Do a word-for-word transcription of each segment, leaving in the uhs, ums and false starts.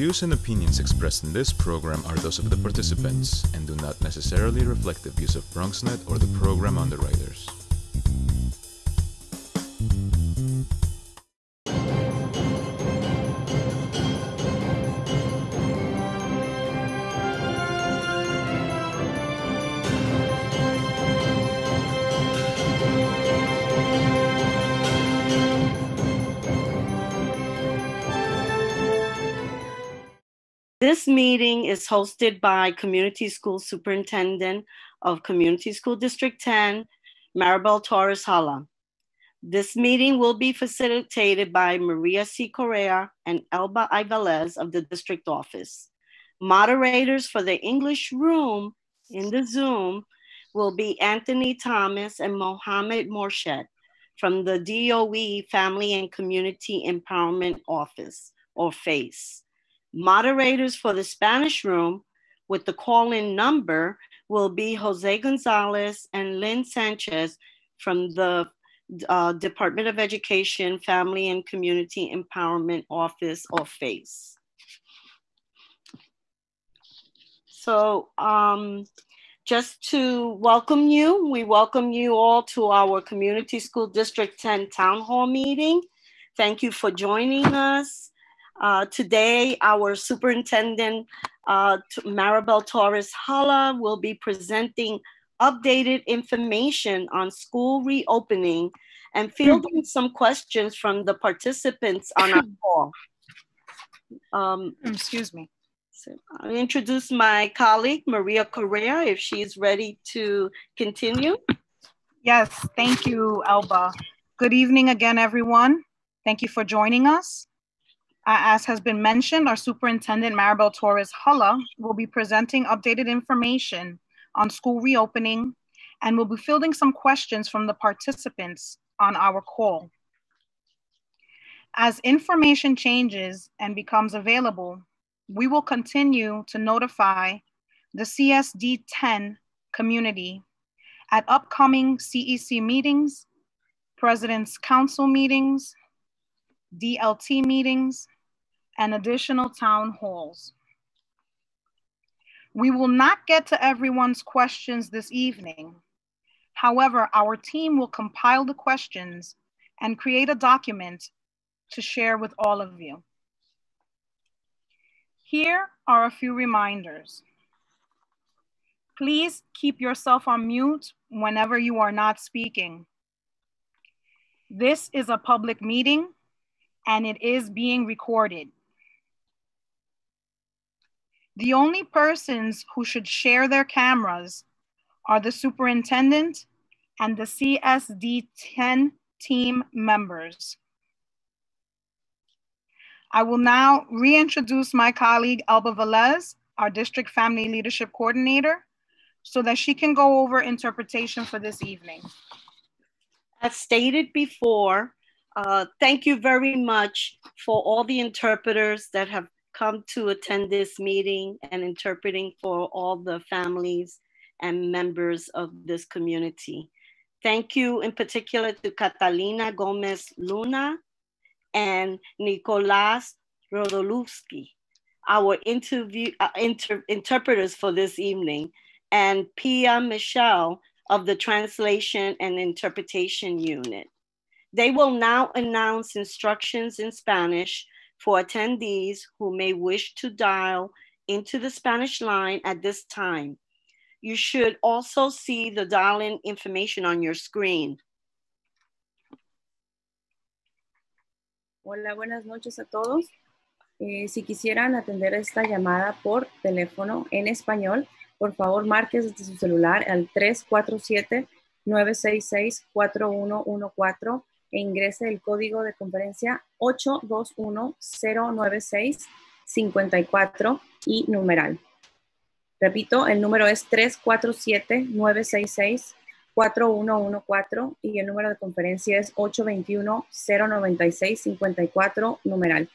views and opinions expressed in this program are those of the participants and do not necessarily reflect the views of BronxNet or the program underwriters. This meeting is hosted by Community School Superintendent of Community School District ten, Maribel Torres-Halla. This meeting will be facilitated by Maria C. Correa and Elba Igalez of the district office. Moderators for the English room in the Zoom will be Anthony Thomas and Mohamed Morshet from the D O E Family and Community Empowerment Office, or FACE. Moderators for the Spanish room with the call-in number will be Jose Gonzalez and Lynn Sanchez from the uh, Department of Education, Family and Community Empowerment Office, or FACE. So um, just to welcome you, we welcome you all to our Community School District ten Town Hall meeting. Thank you for joining us. Uh, today, our superintendent, uh, Maribel Torres-Halla, will be presenting updated information on school reopening and fielding some questions from the participants on our call. Um, Excuse me. So I'll introduce my colleague, Maria Correa, if she is ready to continue. Yes, thank you, Elba. Good evening again, everyone. Thank you for joining us. Uh, as has been mentioned, our Superintendent Maribel Torres-Halla will be presenting updated information on school reopening and will be fielding some questions from the participants on our call. As information changes and becomes available, we will continue to notify the C S D ten community at upcoming C E C meetings, President's Council meetings, D L T meetings, and additional town halls. We will not get to everyone's questions this evening. However, our team will compile the questions and create a document to share with all of you. Here are a few reminders. Please keep yourself on mute whenever you are not speaking. This is a public meeting and it is being recorded. The only persons who should share their cameras are the superintendent and the C S D ten team members. I will now reintroduce my colleague, Elba Velez, our District Family Leadership Coordinator, so that she can go over interpretation for this evening. As stated before, Uh, thank you very much for all the interpreters that have come to attend this meeting and interpreting for all the families and members of this community. Thank you in particular to Catalina Gomez Luna and Nicolas Rodolewski, our interview, uh, inter interpreters for this evening, and Pia Michelle of the Translation and Interpretation Unit. They will now announce instructions in Spanish for attendees who may wish to dial into the Spanish line at this time. You should also see the dial-in information on your screen. Hola, buenas noches a todos. Eh, si quisieran atender esta llamada por teléfono en español, por favor marque desde su celular al tres cuatro siete, nueve seis seis, cuatro uno uno cuatro. E ingrese el código de conferencia ocho dos uno cero nueve seis cinco cuatro y numeral. Repito, el número es tres cuatro siete, nueve seis seis, cuatro uno uno cuatro y el número de conferencia es ocho dos uno cero nueve seis cinco cuatro, numeral.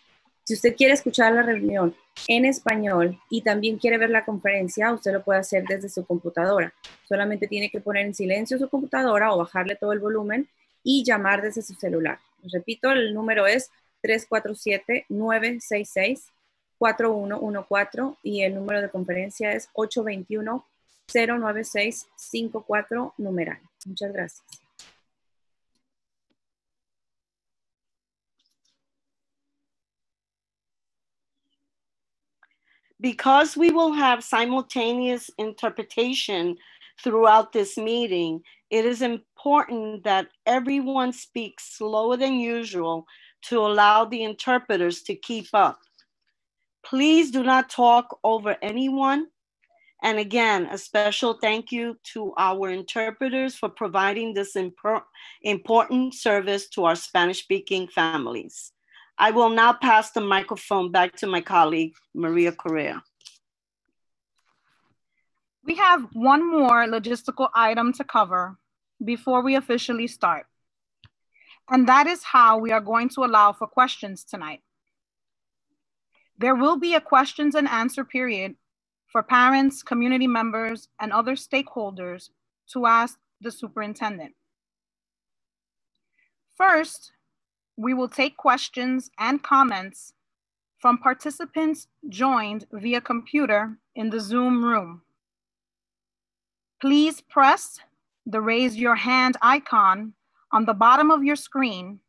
Si usted quiere escuchar la reunión en español y también quiere ver la conferencia, usted lo puede hacer desde su computadora. Solamente tiene que poner en silencio su computadora o bajarle todo el volumen y llamar desde su celular. Repito, el número es tres cuatro siete, nueve seis seis, cuatro uno uno cuatro y el número de conferencia es ocho dos uno, cero nueve seis, cinco cuatro numeral. Muchas gracias. Because we will have simultaneous interpretation throughout this meeting, it is important that everyone speaks slower than usual to allow the interpreters to keep up. Please do not talk over anyone. And again, a special thank you to our interpreters for providing this impor- important service to our Spanish-speaking families. I will now pass the microphone back to my colleague, Maria Correa. We have one more logistical item to cover before we officially start. And that is how we are going to allow for questions tonight. There will be a questions and answer period for parents, community members, and other stakeholders to ask the superintendent. First, we will take questions and comments from participants joined via computer in the Zoom room. Please press the raise your hand icon on the bottom of your screen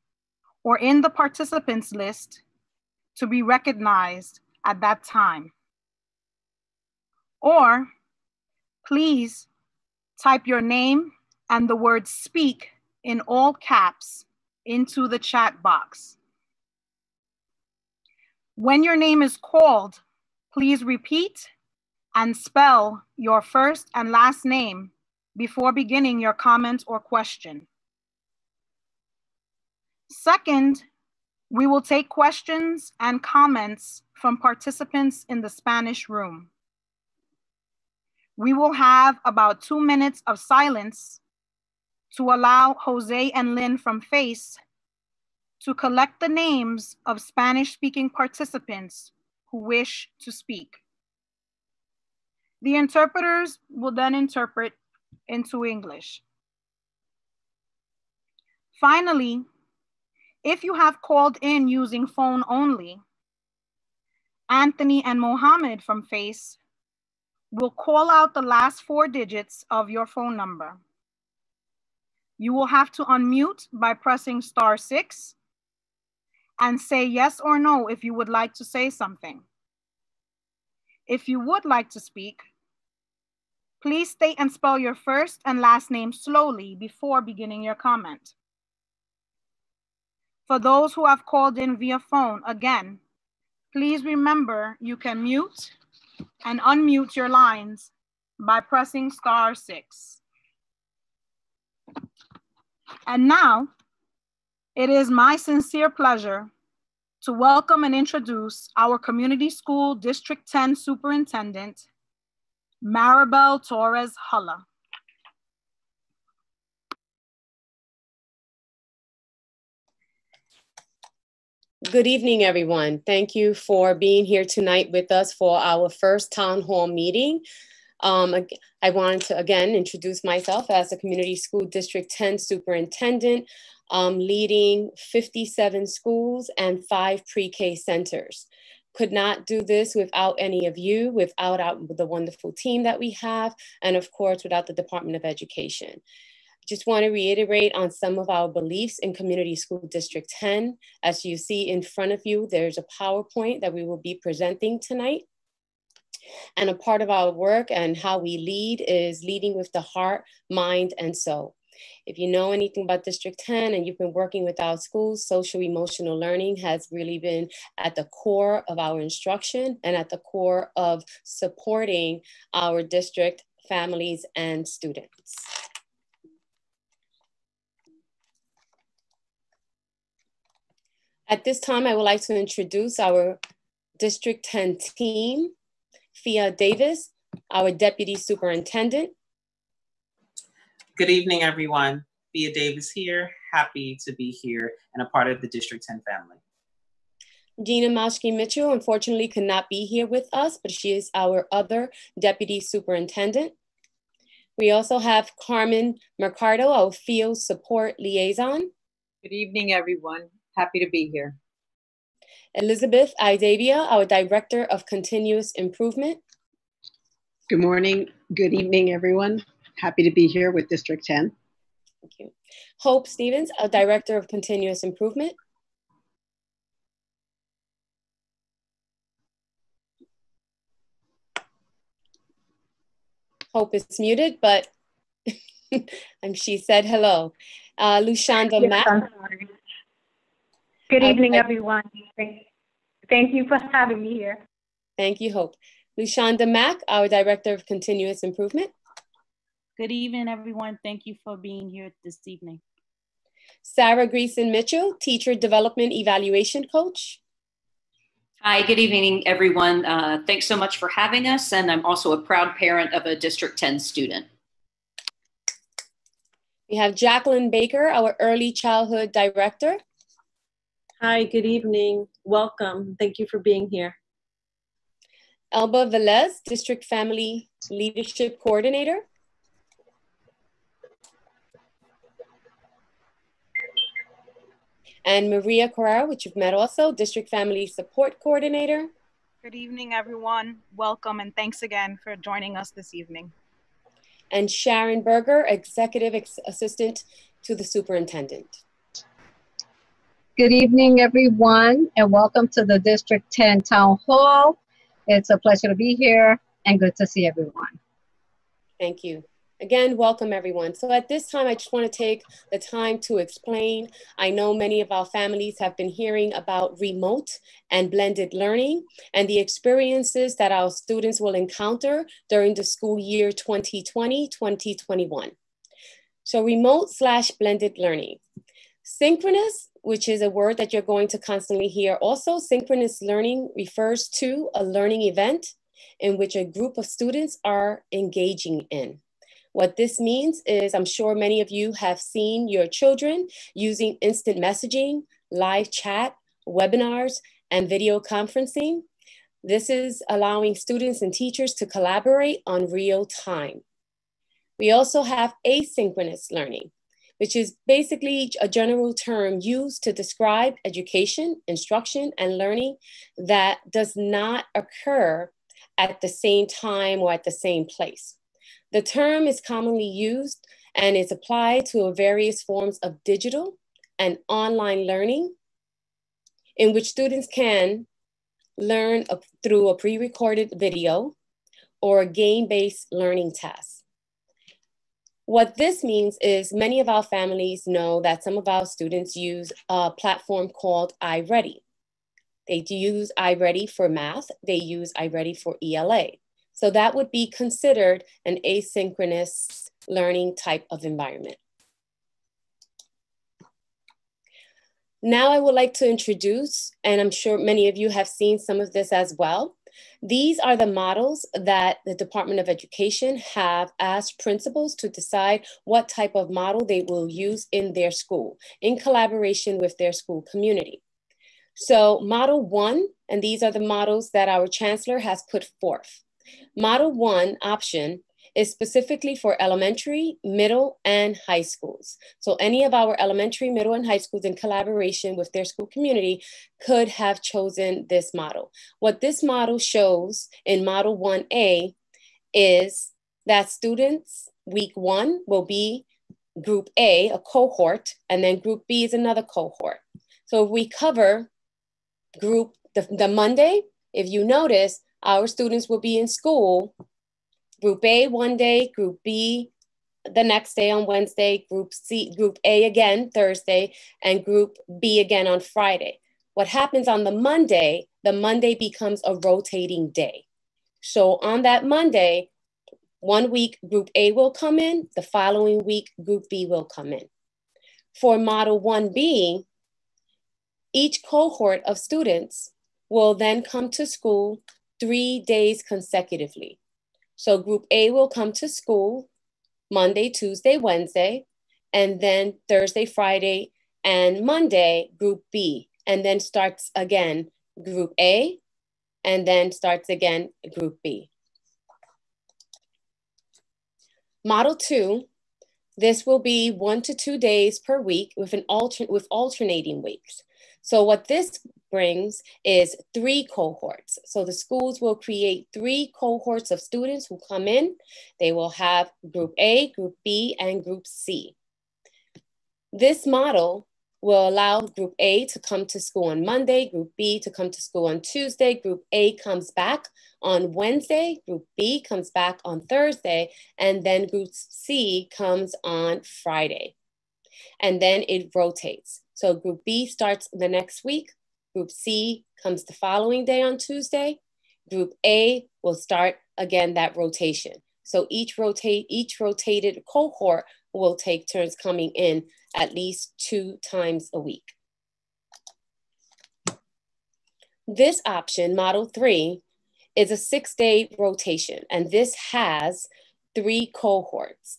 or in the participants list to be recognized at that time. Or please type your name and the word speak in all caps into the chat box. When your name is called, please repeat and spell your first and last name before beginning your comment or question. Second, we will take questions and comments from participants in the Spanish room. We will have about two minutes of silence to allow Jose and Lynn from FACE to collect the names of Spanish-speaking participants who wish to speak. The interpreters will then interpret into English. Finally, if you have called in using phone only, Anthony and Mohamed from FACE will call out the last four digits of your phone number. You will have to unmute by pressing star six and say yes or no if you would like to say something. If you would like to speak, please state and spell your first and last name slowly before beginning your comment. For those who have called in via phone, again, please remember you can mute and unmute your lines by pressing star six. And now, it is my sincere pleasure to welcome and introduce our Community School District ten Superintendent, Maribel Torres-Halla. Good evening, everyone. Thank you for being here tonight with us for our first town hall meeting. Um, I wanted to, again, introduce myself as the Community School District ten Superintendent, um, leading fifty-seven schools and five pre-K centers. Could not do this without any of you, without our, the wonderful team that we have, and of course, without the Department of Education. Just want to reiterate on some of our beliefs in Community School District ten. As you see in front of you, there's a PowerPoint that we will be presenting tonight. And a part of our work and how we lead is leading with the heart, mind, and soul. If you know anything about District ten and you've been working with our schools, social emotional learning has really been at the core of our instruction and at the core of supporting our district, families, and students. At this time, I would like to introduce our District ten team. Fia Davis, our Deputy Superintendent. Good evening, everyone. Fia Davis here, happy to be here and a part of the District ten family. Gina Malschke-Mitchell unfortunately could not be here with us, but she is our other Deputy Superintendent. We also have Carmen Mercado, our Field Support Liaison. Good evening, everyone. Happy to be here. Elizabeth Idavia, our Director of Continuous Improvement. Good morning, good evening, everyone. Happy to be here with District ten. Thank you. Hope Stevens, our Director of Continuous Improvement. Hope is muted, but and she said hello. Uh, Lushanda yes, Mack. Good evening, uh, everyone. Thank you for having me here. Thank you, Hope. Lushanda Mack, our Director of Continuous Improvement. Good evening, everyone. Thank you for being here this evening. Sarah Greason Mitchell, Teacher Development Evaluation Coach. Hi, good evening, everyone. Uh, thanks so much for having us. And I'm also a proud parent of a District ten student. We have Jacqueline Baker, our Early Childhood Director. Hi, good evening. Welcome. Thank you for being here. Elba Velez, District Family Leadership Coordinator. And Maria Correa, which you've met also, District Family Support Coordinator. Good evening, everyone. Welcome and thanks again for joining us this evening. And Sharon Berger, Executive Ex- Assistant to the Superintendent. Good evening, everyone, and welcome to the District ten Town Hall. It's a pleasure to be here and good to see everyone. Thank you. Again, welcome everyone. So at this time, I just want to take the time to explain. I know many of our families have been hearing about remote and blended learning and the experiences that our students will encounter during the school year twenty twenty twenty twenty-one. So remote slash blended learning. Synchronous, which is a word that you're going to constantly hear. Also, synchronous learning refers to a learning event in which a group of students are engaging in. What this means is, I'm sure many of you have seen your children using instant messaging, live chat, webinars, and video conferencing. This is allowing students and teachers to collaborate on real time. We also have asynchronous learning, which is basically a general term used to describe education, instruction, and learning that does not occur at the same time or at the same place. The term is commonly used and is applied to various forms of digital and online learning in which students can learn a, through a pre-recorded video or a game-based learning task. What this means is many of our families know that some of our students use a platform called iReady. They do use iReady for math, they use iReady for E L A. So that would be considered an asynchronous learning type of environment. Now I would like to introduce, and I'm sure many of you have seen some of this as well. These are the models that the Department of Education have asked principals to decide what type of model they will use in their school in collaboration with their school community. So model one, and these are the models that our chancellor has put forth. Model one option is specifically for elementary, middle, and high schools. So any of our elementary, middle, and high schools in collaboration with their school community could have chosen this model. What this model shows in model one A is that students week one will be group A, a cohort, and then group B is another cohort. So if we cover group the, the Monday, if you notice, our students will be in school, group A one day, group B the next day on Wednesday, group C, group A again Thursday, and group B again on Friday. What happens on the Monday, the Monday becomes a rotating day. So on that Monday, one week group A will come in, the following week group B will come in. For model one B, each cohort of students will then come to school three days consecutively. So group A will come to school Monday, Tuesday, Wednesday, and then Thursday, Friday, and Monday, group B, and then starts again group A, and then starts again group B. Model two, this will be one to two days per week with, an altern with alternating weeks. So what this brings is three cohorts. So the schools will create three cohorts of students who come in. They will have group A, group B, and group C. This model will allow group A to come to school on Monday, group B to come to school on Tuesday, group A comes back on Wednesday, group B comes back on Thursday, and then group C comes on Friday. And then it rotates. So group B starts the next week, group C comes the following day on Tuesday, group A will start again that rotation. So each rotate, each rotated cohort will take turns coming in at least two times a week. This option, model three, is a six-day rotation, and this has three cohorts.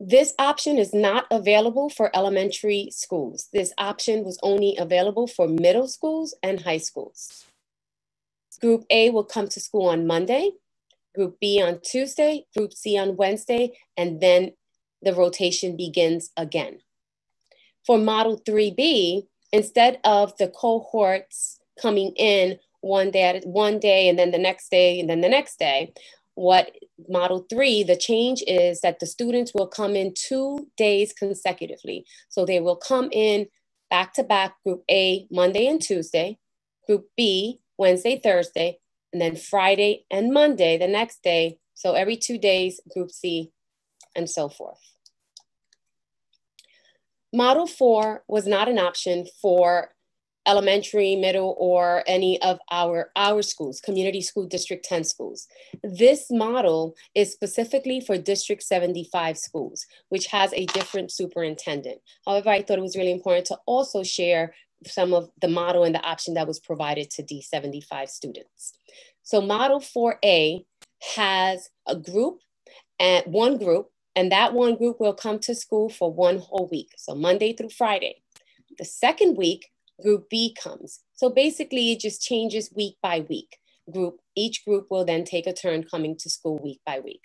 This option is not available for elementary schools. This option was only available for middle schools and high schools. Group A will come to school on Monday, group B on Tuesday, group C on Wednesday, and then the rotation begins again. For model three B, instead of the cohorts coming in one day, at one day and then the next day and then the next day, what model three, the change is that the students will come in two days consecutively. So they will come in back to back, group A, Monday and Tuesday, group B, Wednesday, Thursday, and then Friday and Monday, the next day. So every two days, group C, and so forth. Model four was not an option for elementary, middle, or any of our, our schools, Community School District ten schools. This model is specifically for District seventy-five schools, which has a different superintendent. However, I thought it was really important to also share some of the model and the option that was provided to D seventy-five students. So model four A has a group, and one group, and that one group will come to school for one whole week, so Monday through Friday. The second week, group B comes. So basically it just changes week by week. Group, each group will then take a turn coming to school week by week.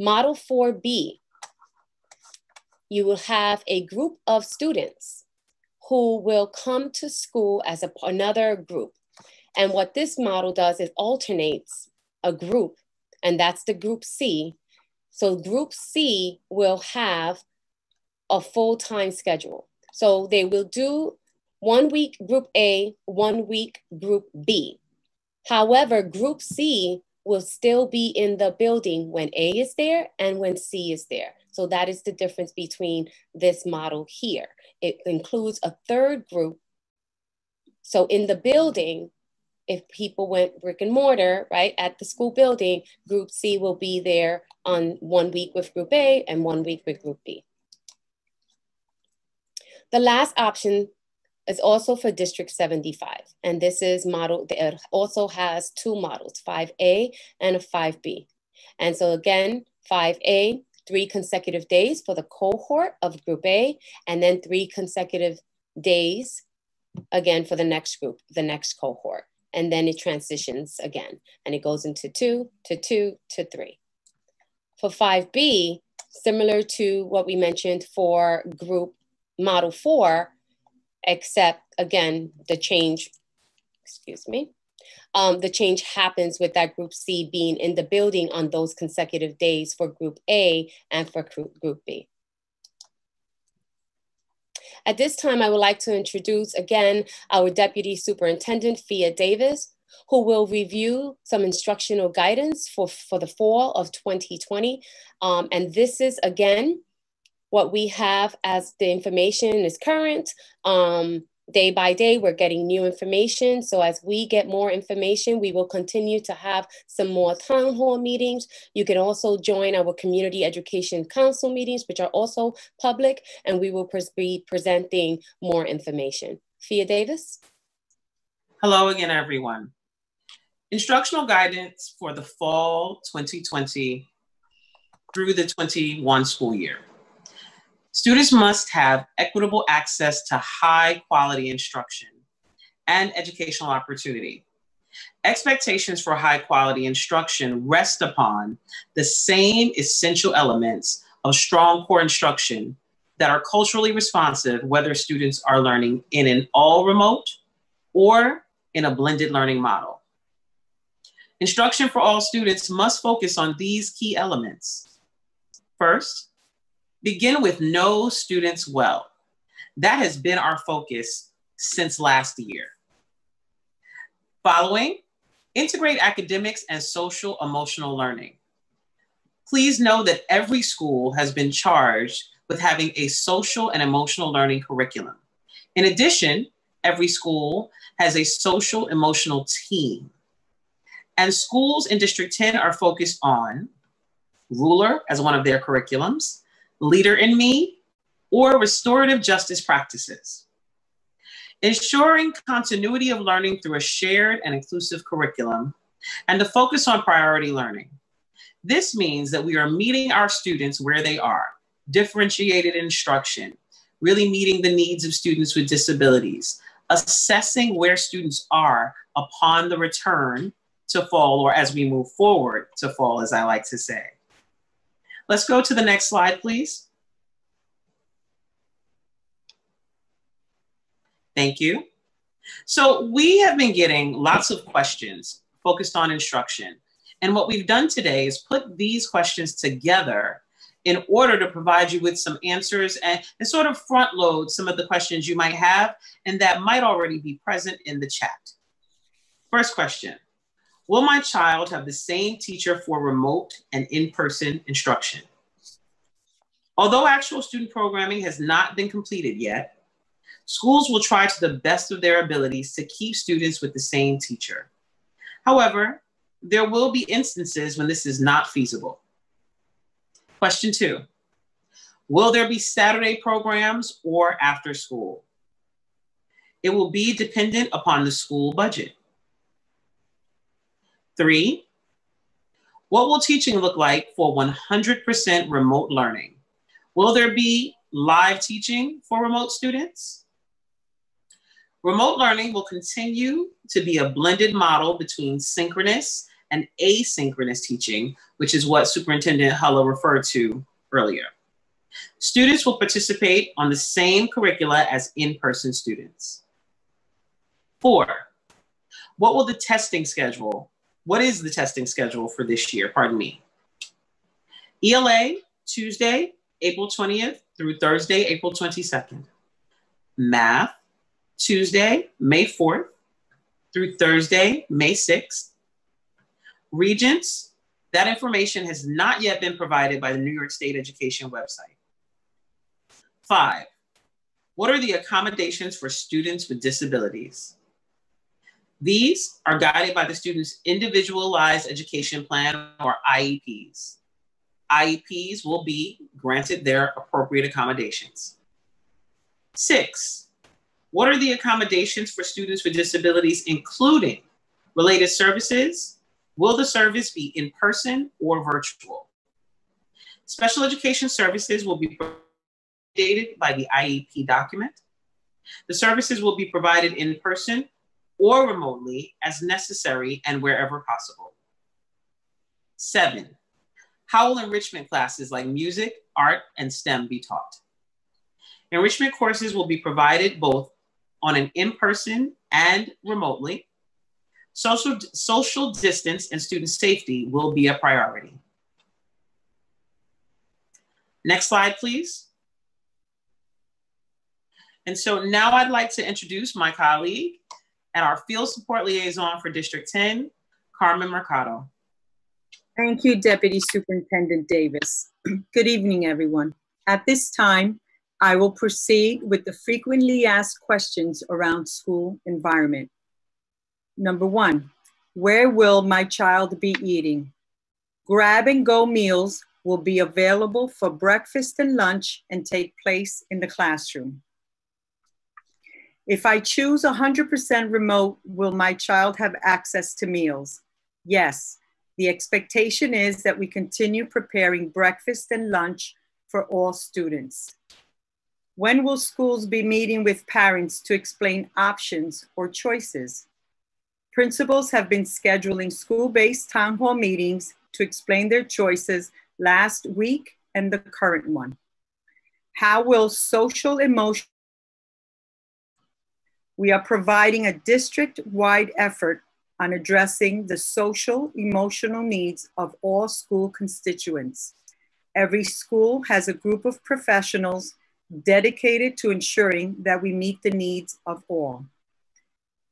Model four B, you will have a group of students who will come to school as a, another group. And what this model does is alternates a group, and that's the group C. So group C will have a full-time schedule. So they will do one week group A, one week group B. However, group C will still be in the building when A is there and when C is there. So that is the difference between this model here. It includes a third group. So in the building, if people went brick and mortar, right, at the school building, group C will be there on one week with group A and one week with group B. The last option is also for District seventy-five. And this is model, it also has two models, five A and a five B. And so again, five A, three consecutive days for the cohort of group A, and then three consecutive days, again, for the next group, the next cohort. And then it transitions again, and it goes into two, to two, to three. For five B, similar to what we mentioned for group model four, except again, the change, excuse me, um, the change happens with that group C being in the building on those consecutive days for group A and for group B. At this time, I would like to introduce again our Deputy Superintendent, Fia Davis, who will review some instructional guidance for, for the fall of twenty twenty. Um, and this is again, what we have as the information is current. Um, day by day, we're getting new information. So as we get more information, we will continue to have some more town hall meetings. You can also join our Community Education Council meetings, which are also public, and we will be presenting more information. Fia Davis. Hello again, everyone. Instructional guidance for the fall twenty twenty through the twenty-one school year. Students must have equitable access to high quality instruction and educational opportunity. Expectations for high quality instruction rest upon the same essential elements of strong core instruction that are culturally responsive, whether students are learning in an all remote or in a blended learning model. Instruction for all students must focus on these key elements. First, begin with know students well. That has been our focus since last year. Following, integrate academics and social emotional learning. Please know that every school has been charged with having a social and emotional learning curriculum. In addition, every school has a social emotional team. And schools in District ten are focused on Ruler as one of their curriculums, Leader in Me, or restorative justice practices. Ensuring continuity of learning through a shared and inclusive curriculum and the focus on priority learning. This means that we are meeting our students where they are, differentiated instruction, really meeting the needs of students with disabilities, assessing where students are upon the return to fall, or as we move forward to fall, as I like to say. Let's go to the next slide, please. Thank you. So we have been getting lots of questions focused on instruction. And what we've done today is put these questions together in order to provide you with some answers and, and sort of front load some of the questions you might have and that might already be present in the chat. First question, will my child have the same teacher for remote and in-person instruction? Although actual student programming has not been completed yet, schools will try to the best of their abilities to keep students with the same teacher. However, there will be instances when this is not feasible. Question two, will there be Saturday programs or after school? It will be dependent upon the school budget. Three, what will teaching look like for one hundred percent remote learning? Will there be live teaching for remote students? Remote learning will continue to be a blended model between synchronous and asynchronous teaching, which is what Superintendent Halla referred to earlier. Students will participate on the same curricula as in-person students. Four, what will the testing schedule, what is the testing schedule for this year, pardon me? E L A, Tuesday, April twentieth through Thursday, April twenty-second. Math, Tuesday, May fourth through Thursday, May sixth. Regents, that information has not yet been provided by the New York State Education website. Five, what are the accommodations for students with disabilities? These are guided by the student's Individualized Education Plan, or I E Ps. I E Ps will be granted their appropriate accommodations. Six, what are the accommodations for students with disabilities, including related services? Will the service be in person or virtual? Special education services will be provided by the I E P document. The services will be provided in person or remotely as necessary and wherever possible. Seven, how will enrichment classes like music, art, and STEM be taught? Enrichment courses will be provided both on an in-person and remotely. Social, social distance and student safety will be a priority. Next slide, please. And so now I'd like to introduce my colleague and our field support liaison for District ten, Carmen Mercado. Thank you, Deputy Superintendent Davis. Good evening, everyone. At this time, I will proceed with the frequently asked questions around school environment. Number one, where will my child be eating? Grab and go meals will be available for breakfast and lunch and take place in the classroom. If I choose one hundred percent remote, will my child have access to meals? Yes, the expectation is that we continue preparing breakfast and lunch for all students. When will schools be meeting with parents to explain options or choices? Principals have been scheduling school-based town hall meetings to explain their choices last week and the current one. How will social emotional We are providing a district-wide effort on addressing the social, emotional needs of all school constituents. Every school has a group of professionals dedicated to ensuring that we meet the needs of all.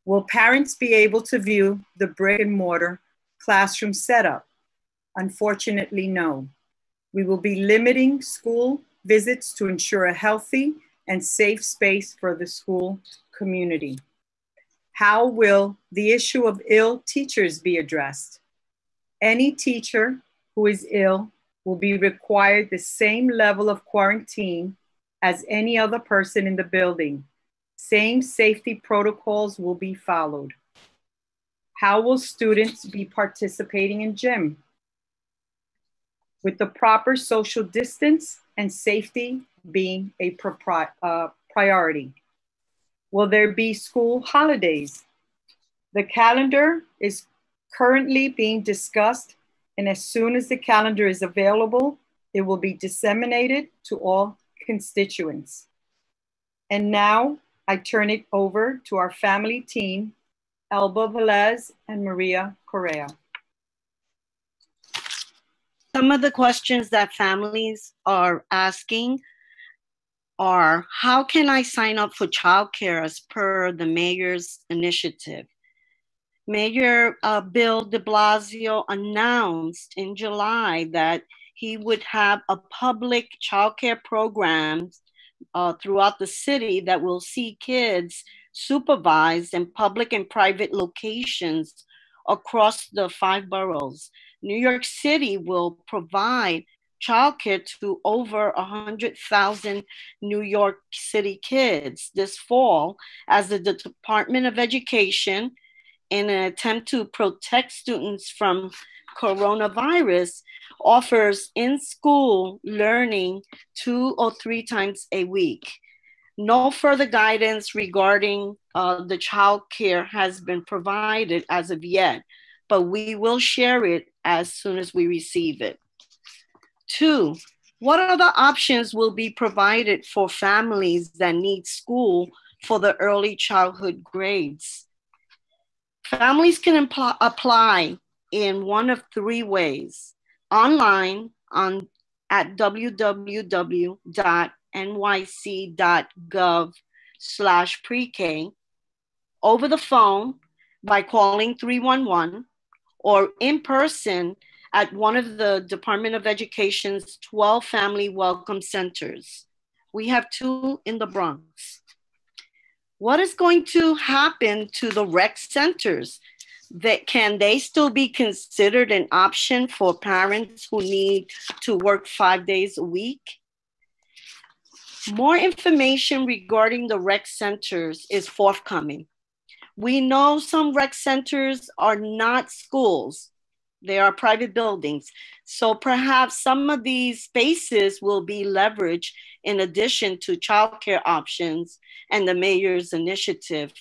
Will parents be able to view the brick and mortar classroom setup? Unfortunately, no. We will be limiting school visits to ensure a healthy and safe space for the school community. How will the issue of ill teachers be addressed? Any teacher who is ill will be required the same level of quarantine as any other person in the building. Same safety protocols will be followed. How will students be participating in gym? With the proper social distance and safety being a pri- uh, priority. Will there be school holidays? The calendar is currently being discussed, and as soon as the calendar is available, it will be disseminated to all constituents. And now I turn it over to our family team, Elba Velez and Maria Correa. Some of the questions that families are asking are, how can I sign up for childcare as per the mayor's initiative? Mayor uh, Bill de Blasio announced in July that he would have a public childcare program uh, throughout the city that will see kids supervised in public and private locations across the five boroughs. New York City will provide childcare to over one hundred thousand New York City kids this fall as the Department of Education, in an attempt to protect students from coronavirus, offers in-school learning two or three times a week. No further guidance regarding uh, the childcare has been provided as of yet, but we will share it as soon as we receive it. Two, what other options will be provided for families that need school for the early childhood grades? Families can apply in one of three ways: online on at w w w dot n y c dot gov slash pre K, over the phone by calling three one one, or in person at one of the Department of Education's twelve family welcome centers. We have two in the Bronx. What is going to happen to the rec centers? That, can they still be considered an option for parents who need to work five days a week? More information regarding the rec centers is forthcoming. We know some rec centers are not schools. They are private buildings. So perhaps some of these spaces will be leveraged in addition to childcare options and the mayor's initiative,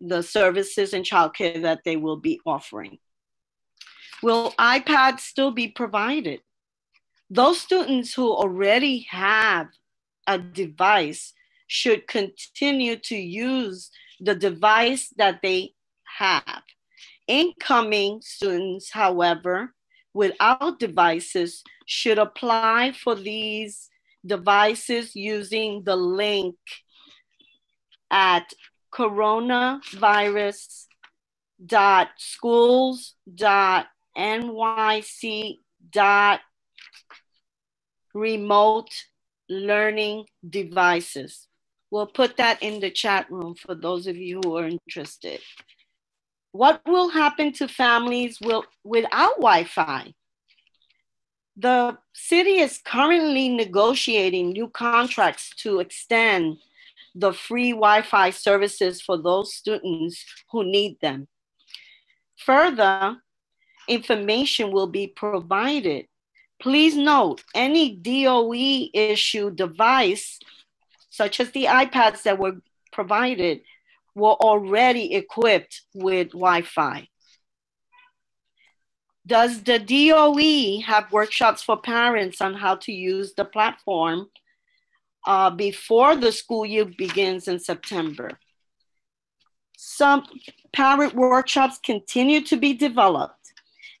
the services and childcare that they will be offering. Will iPads still be provided? Those students who already have a device should continue to use the device that they have. Incoming students, however, without devices should apply for these devices using the link at coronavirus dot schools dot n y c dot remote learning devices. We'll put that in the chat room for those of you who are interested. What will happen to families will, without Wi-Fi? The city is currently negotiating new contracts to extend the free Wi-Fi services for those students who need them. Further information will be provided. Please note, any D O E issued device, such as the iPads that were provided, were already equipped with Wi-Fi. Does the D O E have workshops for parents on how to use the platform uh, before the school year begins in September? Some parent workshops continue to be developed.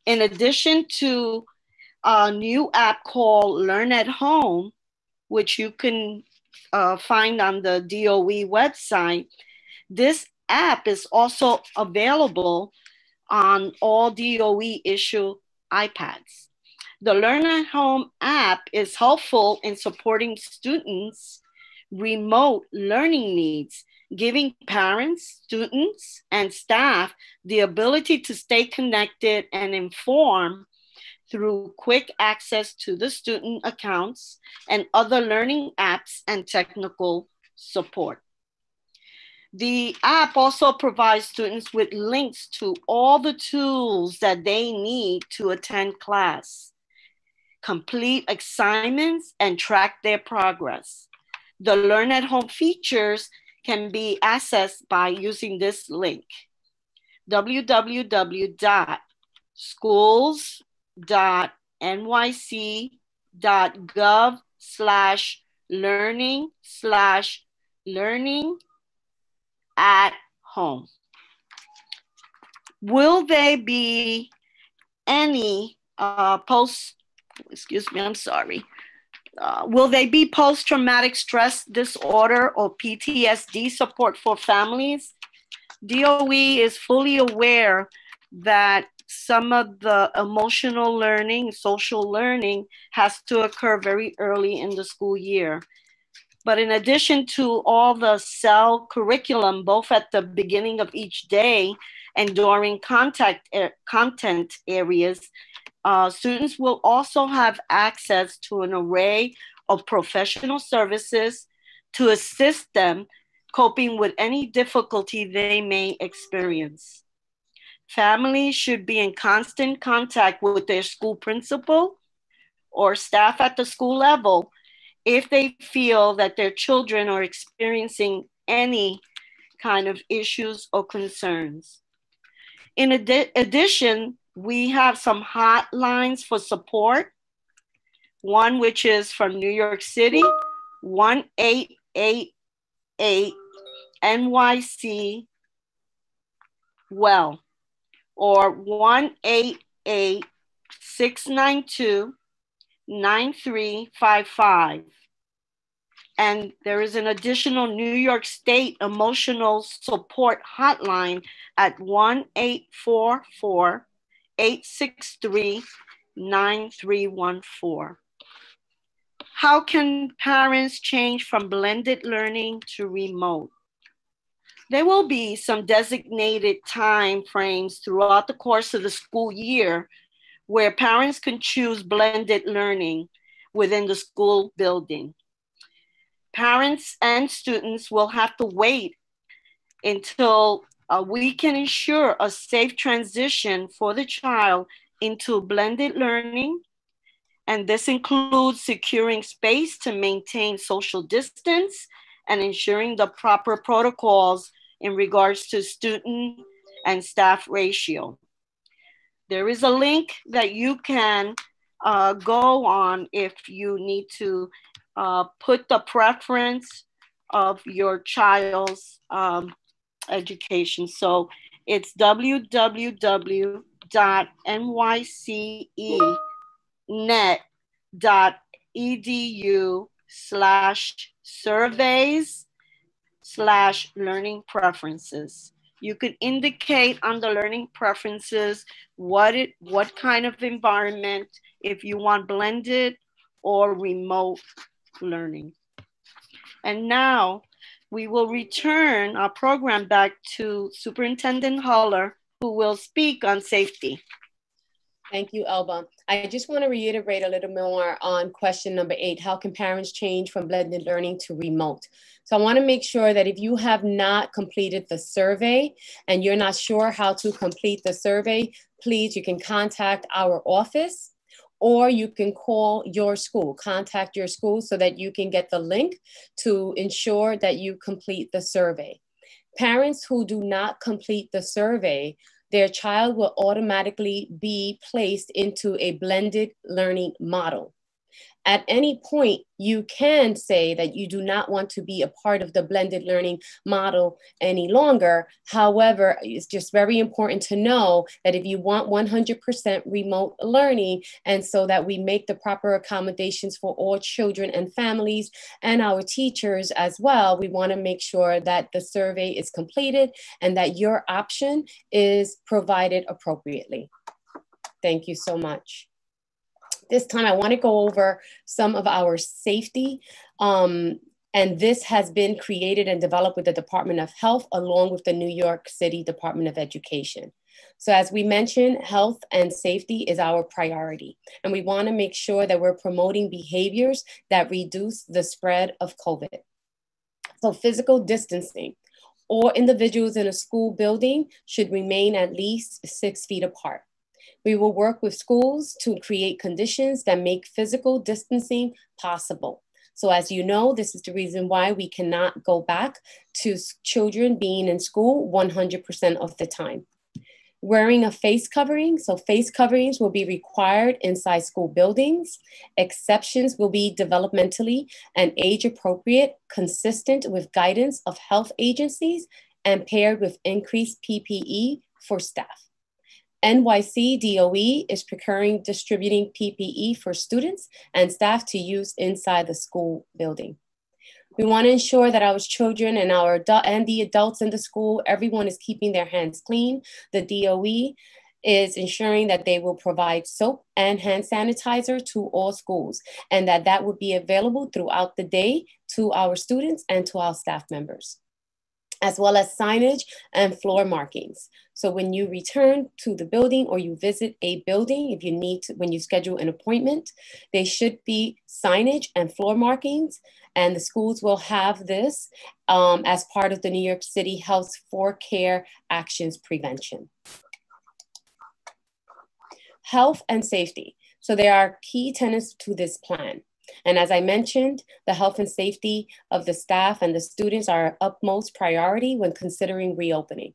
In addition to a new app called Learn at Home, which you can uh, find on the D O E website, this app is also available on all D O E issue iPads. The Learn at Home app is helpful in supporting students' remote learning needs, giving parents, students, and staff the ability to stay connected and informed through quick access to the student accounts and other learning apps and technical support. The app also provides students with links to all the tools that they need to attend class, complete assignments, and track their progress. The Learn at Home features can be accessed by using this link, www.schools.nyc.gov slash learning slash learning at home. Will there be any uh, post, excuse me, I'm sorry. Uh, will they be post-traumatic stress disorder or P T S D support for families? D O E is fully aware that some of the emotional learning, social learning has to occur very early in the school year. But in addition to all the cell curriculum, both at the beginning of each day and during contact er, content areas, Uh, students will also have access to an array of professional services to assist them coping with any difficulty they may experience. Families should be in constant contact with their school principal or staff at the school level if they feel that their children are experiencing any kind of issues or concerns. In ad- addition, we have some hotlines for support. One which is from New York City, one eight eight eight N Y C well, or one eight eight eight, six nine two, nine three five five. And there is an additional New York State emotional support hotline at one eight four four, eight six three, nine three one four. How can parents change from blended learning to remote? There will be some designated time frames throughout the course of the school year where parents can choose blended learning within the school building. Parents and students will have to wait until Uh, we can ensure a safe transition for the child into blended learning. And this includes securing space to maintain social distance and ensuring the proper protocols in regards to student and staff ratio. There is a link that you can uh, go on if you need to uh, put the preference of your child's um, education. So it's w w w dot n y c e net dot e d u slash surveys slash learning preferences. You could indicate on the learning preferences what it what kind of environment, if you want blended or remote learning. And now we will return our program back to Superintendent Haller, who will speak on safety. Thank you, Elba. I just want to reiterate a little more on question number eight, how can parents change from blended learning to remote? So I want to make sure that if you have not completed the survey and you're not sure how to complete the survey, please, you can contact our office, or you can call your school, contact your school so that you can get the link to ensure that you complete the survey. Parents who do not complete the survey, their child will automatically be placed into a blended learning model. At any point, you can say that you do not want to be a part of the blended learning model any longer. However, it's just very important to know that if you want one hundred percent remote learning, and so that we make the proper accommodations for all children and families and our teachers as well, we want to make sure that the survey is completed and that your option is provided appropriately. Thank you so much. This time I want to go over some of our safety. Um, and this has been created and developed with the Department of Health along with the New York City Department of Education. So as we mentioned, health and safety is our priority. And we want to make sure that we're promoting behaviors that reduce the spread of COVID. So physical distancing. All individuals in a school building should remain at least six feet apart. We will work with schools to create conditions that make physical distancing possible. So as you know, this is the reason why we cannot go back to children being in school one hundred percent of the time. Wearing a face covering. So face coverings will be required inside school buildings. Exceptions will be developmentally and age appropriate, consistent with guidance of health agencies and paired with increased P P E for staff. N Y C D O E is procuring distributing P P E for students and staff to use inside the school building. We want to ensure that our children and our adult, and the adults in the school, everyone is keeping their hands clean. The D O E is ensuring that they will provide soap and hand sanitizer to all schools, and that that would be available throughout the day to our students and to our staff members, as well as signage and floor markings. So when you return to the building or you visit a building, if you need to, when you schedule an appointment, they should be signage and floor markings, and the schools will have this um, as part of the New York City Health for Care Actions Prevention. Health and safety. So there are key tenets to this plan. And as I mentioned, the health and safety of the staff and the students are utmost priority when considering reopening.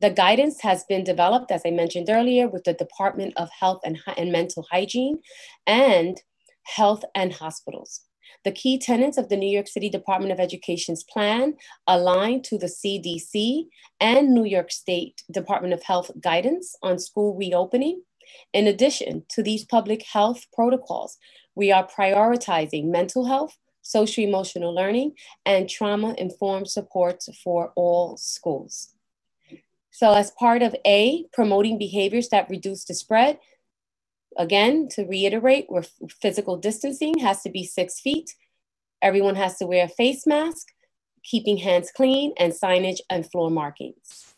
The guidance has been developed, as I mentioned earlier, with the Department of Health and, and Mental Hygiene and Health and Hospitals. The key tenets of the New York City Department of Education's plan align to the C D C and New York State Department of Health guidance on school reopening. In addition to these public health protocols, we are prioritizing mental health, socio-emotional learning, and trauma-informed supports for all schools. So as part of A, promoting behaviors that reduce the spread, again, to reiterate, where physical distancing has to be six feet, everyone has to wear a face mask, keeping hands clean, and signage and floor markings.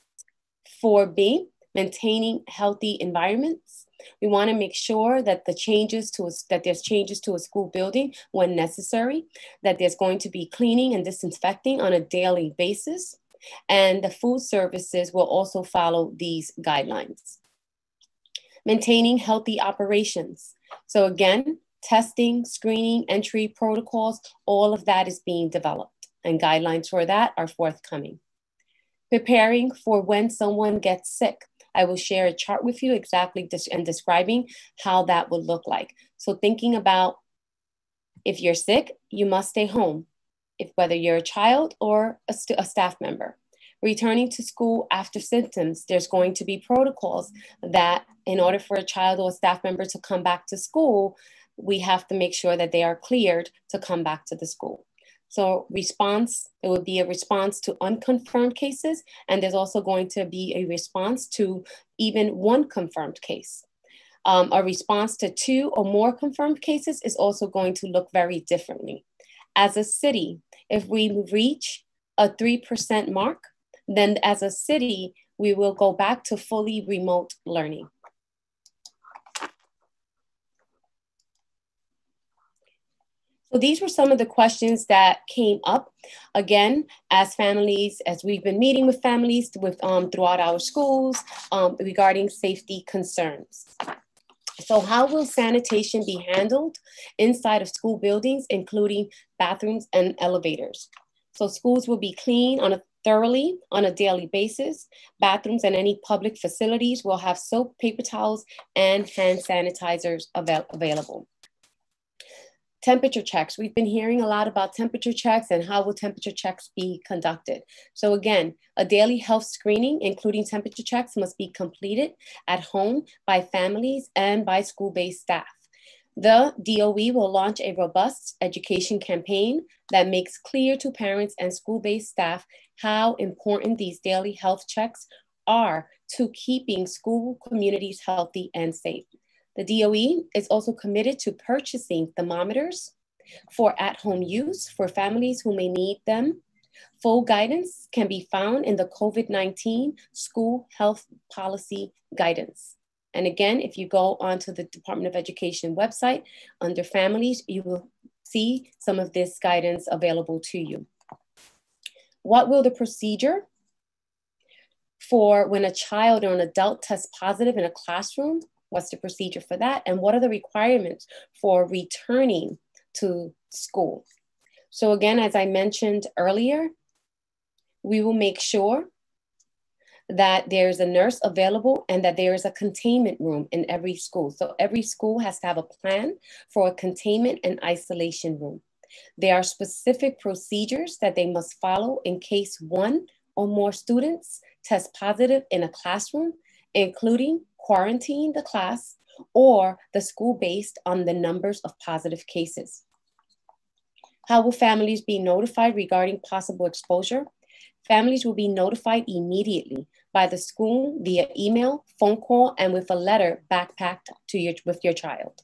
For B, maintaining healthy environments. We want to make sure that the changes to a, that there's changes to a school building when necessary, that there's going to be cleaning and disinfecting on a daily basis, and the food services will also follow these guidelines. Maintaining healthy operations. So again, testing, screening, entry protocols, all of that is being developed, and guidelines for that are forthcoming. Preparing for when someone gets sick. I will share a chart with you exactly and describing how that would look like. So thinking about if you're sick, you must stay home, if whether you're a child or a, st a staff member. Returning to school after symptoms, there's going to be protocols that in order for a child or a staff member to come back to school, we have to make sure that they are cleared to come back to the school. So response, it would be a response to unconfirmed cases, and there's also going to be a response to even one confirmed case. Um, a response to two or more confirmed cases is also going to look very differently. As a city, if we reach a three percent mark, then as a city, we will go back to fully remote learning. So these were some of the questions that came up. Again, as families, as we've been meeting with families with, um, throughout our schools um, regarding safety concerns. So how will sanitation be handled inside of school buildings, including bathrooms and elevators? So schools will be clean on a thoroughly on a daily basis. Bathrooms and any public facilities will have soap, paper towels, and hand sanitizers avail available. temperature checks. We've been hearing a lot about temperature checks and how will temperature checks be conducted. So again, a daily health screening, including temperature checks, must be completed at home by families and by school-based staff. The D O E will launch a robust education campaign that makes clear to parents and school-based staff how important these daily health checks are to keeping school communities healthy and safe. The D O E is also committed to purchasing thermometers for at-home use for families who may need them. Full guidance can be found in the COVID nineteen School Health Policy Guidance. And again, if you go onto the Department of Education website, under families, you will see some of this guidance available to you. What will the procedure for when a child or an adult tests positive in a classroom? What's the procedure for that? And what are the requirements for returning to school? So again, as I mentioned earlier, we will make sure that there's a nurse available and that there is a containment room in every school. So every school has to have a plan for a containment and isolation room. There are specific procedures that they must follow in case one or more students test positive in a classroom, including quarantine the class or the school based on the numbers of positive cases. How will families be notified regarding possible exposure? Families will be notified immediately by the school via email, phone call, and with a letter backpacked to your, with your child.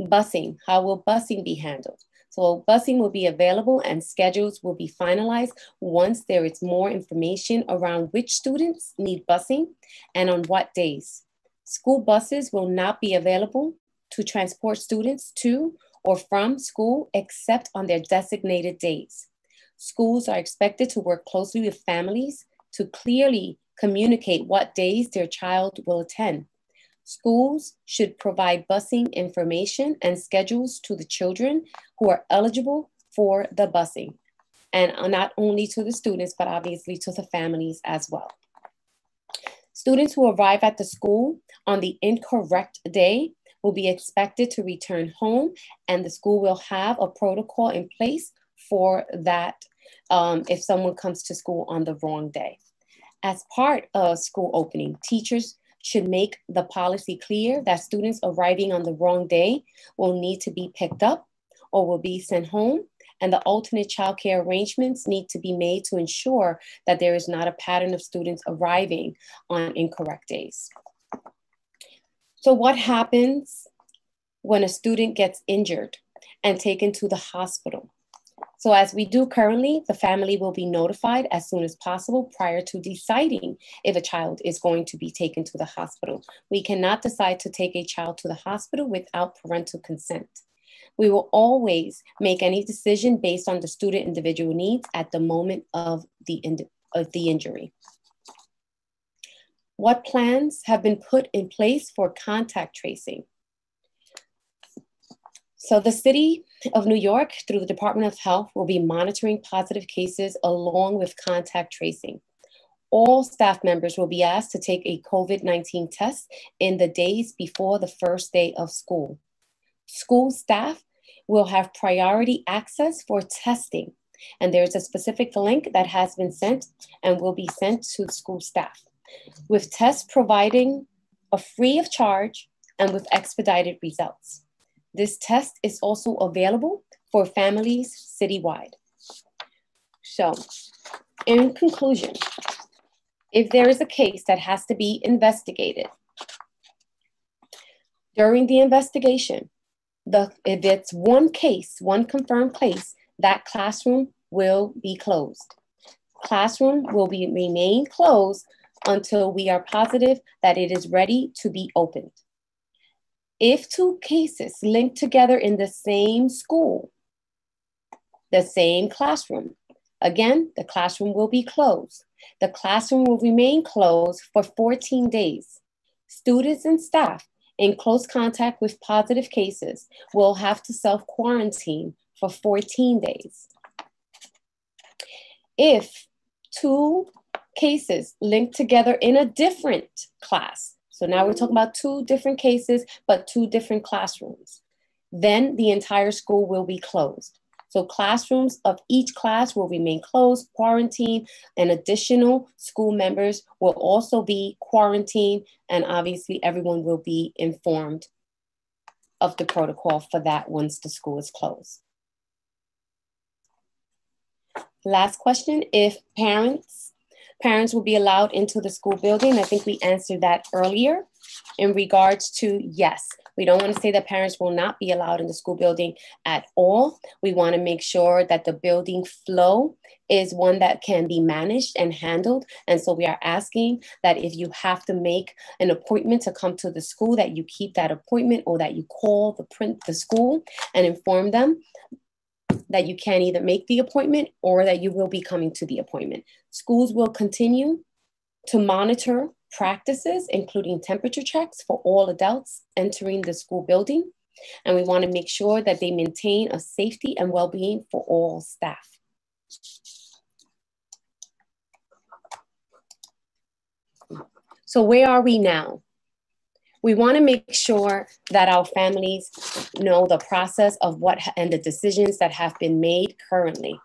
Busing, how will busing be handled? So busing will be available and schedules will be finalized once there is more information around which students need busing and on what days. School buses will not be available to transport students to or from school except on their designated days. Schools are expected to work closely with families to clearly communicate what days their child will attend. Schools should provide busing information and schedules to the children who are eligible for the busing, and not only to the students, but obviously to the families as well. Students who arrive at the school on the incorrect day will be expected to return home, and the school will have a protocol in place for that um, if someone comes to school on the wrong day. As part of school opening, teachers should make the policy clear that students arriving on the wrong day will need to be picked up or will be sent home, and the alternate childcare arrangements need to be made to ensure that there is not a pattern of students arriving on incorrect days. So what happens when a student gets injured and taken to the hospital? So as we do currently, the family will be notified as soon as possible prior to deciding if a child is going to be taken to the hospital. We cannot decide to take a child to the hospital without parental consent. We will always make any decision based on the student individual needs at the moment of the, in- of the injury. What plans have been put in place for contact tracing? So the City of New York, through the Department of Health, will be monitoring positive cases along with contact tracing. All staff members will be asked to take a COVID nineteen test in the days before the first day of school. School staff will have priority access for testing, and there's a specific link that has been sent and will be sent to school staff, with tests providing a free of charge and with expedited results. This test is also available for families citywide. So, in conclusion, if there is a case that has to be investigated, during the investigation, the, if it's one case, one confirmed case, that classroom will be closed. Classroom will be, remain closed until we are positive that it is ready to be opened. If two cases linked together in the same school, the same classroom, again, the classroom will be closed. The classroom will remain closed for fourteen days. Students and staff in close contact with positive cases will have to self-quarantine for fourteen days. If two cases linked together in a different class, so now we're talking about two different cases, but two different classrooms. Then the entire school will be closed. So classrooms of each class will remain closed, quarantined, and additional school members will also be quarantined, and obviously everyone will be informed of the protocol for that once the school is closed. Last question, if parents, parents will be allowed into the school building. I think we answered that earlier in regards to yes. We don't want to say that parents will not be allowed in the school building at all. We want to make sure that the building flow is one that can be managed and handled. And so we are asking that if you have to make an appointment to come to the school, that you keep that appointment or that you call the print the school and inform them that you can either make the appointment or that you will be coming to the appointment. Schools will continue to monitor practices, including temperature checks for all adults entering the school building. And we want to make sure that they maintain a safety and well-being for all staff. So where are we now? We want to make sure that our families know the process of what and the decisions that have been made currently.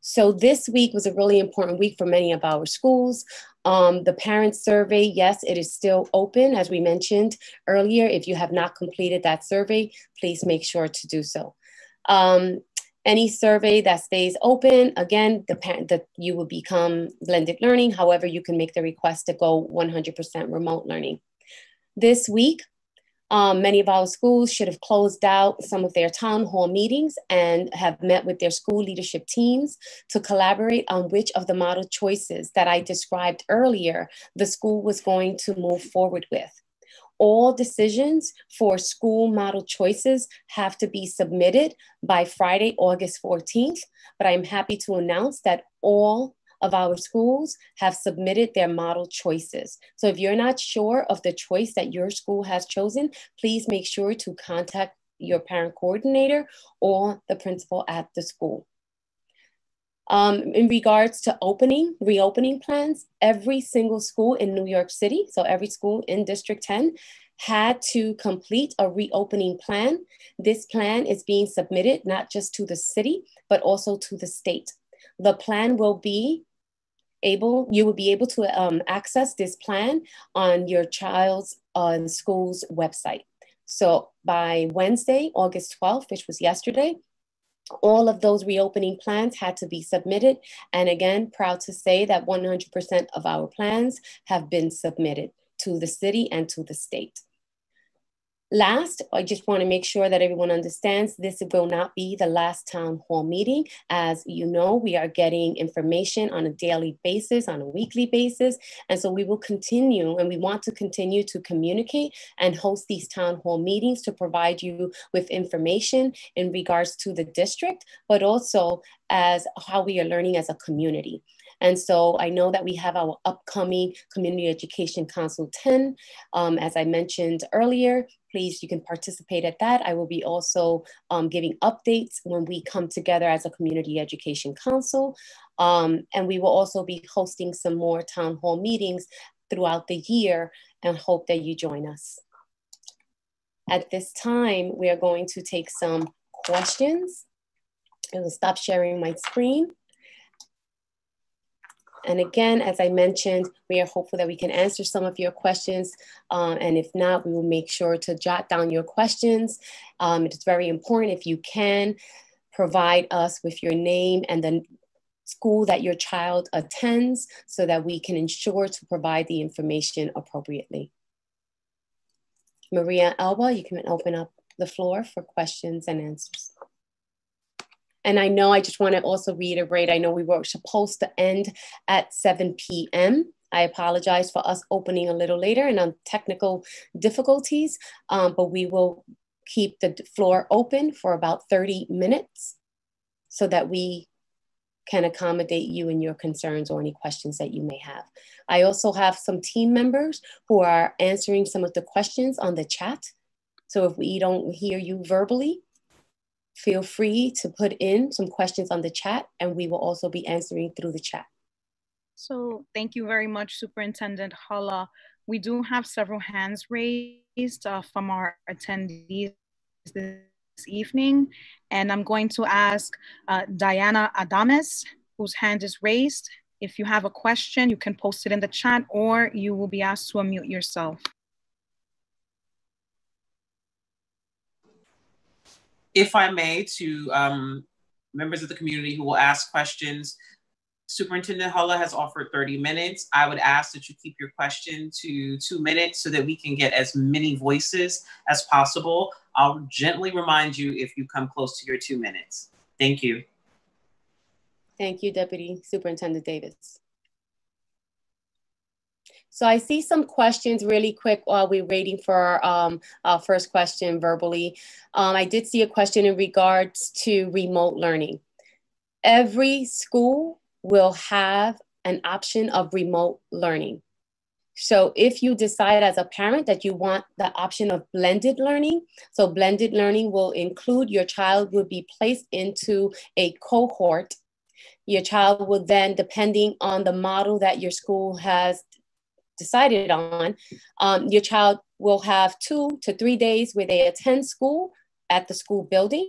So this week was a really important week for many of our schools. Um, the parent survey, yes, it is still open. As we mentioned earlier, if you have not completed that survey, please make sure to do so. Um, any survey that stays open, again, the parent, that you will become blended learning. However, you can make the request to go one hundred percent remote learning. This week, um, many of our schools should have closed out some of their town hall meetings and have met with their school leadership teams to collaborate on which of the model choices that I described earlier the school was going to move forward with. All decisions for school model choices have to be submitted by Friday, August fourteenth, but I'm happy to announce that all of our schools have submitted their model choices. So if you're not sure of the choice that your school has chosen, please make sure to contact your parent coordinator or the principal at the school. Um, in regards to opening, reopening plans, every single school in New York City, so every school in District ten, had to complete a reopening plan. This plan is being submitted not just to the city, but also to the state. The plan will be able, you will be able to um, access this plan on your child's uh, school's website. So by Wednesday, August twelfth, which was yesterday, all of those reopening plans had to be submitted. And again, proud to say that one hundred percent of our plans have been submitted to the city and to the state. Last, I just want to make sure that everyone understands this will not be the last town hall meeting. As you know, we are getting information on a daily basis, on a weekly basis. And so we will continue, and we want to continue to communicate and host these town hall meetings to provide you with information in regards to the district, but also as how we are learning as a community. And so I know that we have our upcoming Community Education Council ten. Um, as I mentioned earlier, please, you can participate at that. I will be also um, giving updates when we come together as a Community Education Council. Um, and we will also be hosting some more town hall meetings throughout the year, and hope that you join us. At this time, we are going to take some questions. I will stop sharing my screen. And again, as I mentioned, we are hopeful that we can answer some of your questions. Um, and if not, we will make sure to jot down your questions. Um, it's very important, if you can, provide us with your name and the school that your child attends so that we can ensure to provide the information appropriately. Maria, Elba, you can open up the floor for questions and answers. And I know I just want to also reiterate, I know we were supposed to end at seven p m I apologize for us opening a little later and on technical difficulties, um, but we will keep the floor open for about thirty minutes so that we can accommodate you and your concerns or any questions that you may have. I also have some team members who are answering some of the questions on the chat. So if we don't hear you verbally, feel free to put in some questions on the chat, and we will also be answering through the chat. So thank you very much, Superintendent Halla. We do have several hands raised uh, from our attendees this evening, and I'm going to ask uh, Diana Adames, whose hand is raised. If you have a question, you can post it in the chat, or you will be asked to unmute yourself. If I may, to um, members of the community who will ask questions, Superintendent Halla has offered thirty minutes. I would ask that you keep your question to two minutes so that we can get as many voices as possible. I'll gently remind you if you come close to your two minutes. Thank you. Thank you, Deputy Superintendent Davis. So I see some questions really quick while we're waiting for our, um, our first question verbally. Um, I did see a question in regards to remote learning. Every school will have an option of remote learning. So if you decide as a parent that you want the option of blended learning, so blended learning will include your child will be placed into a cohort. Your child will then, depending on the model that your school has decided on, um, your child will have two to three days where they attend school at the school building.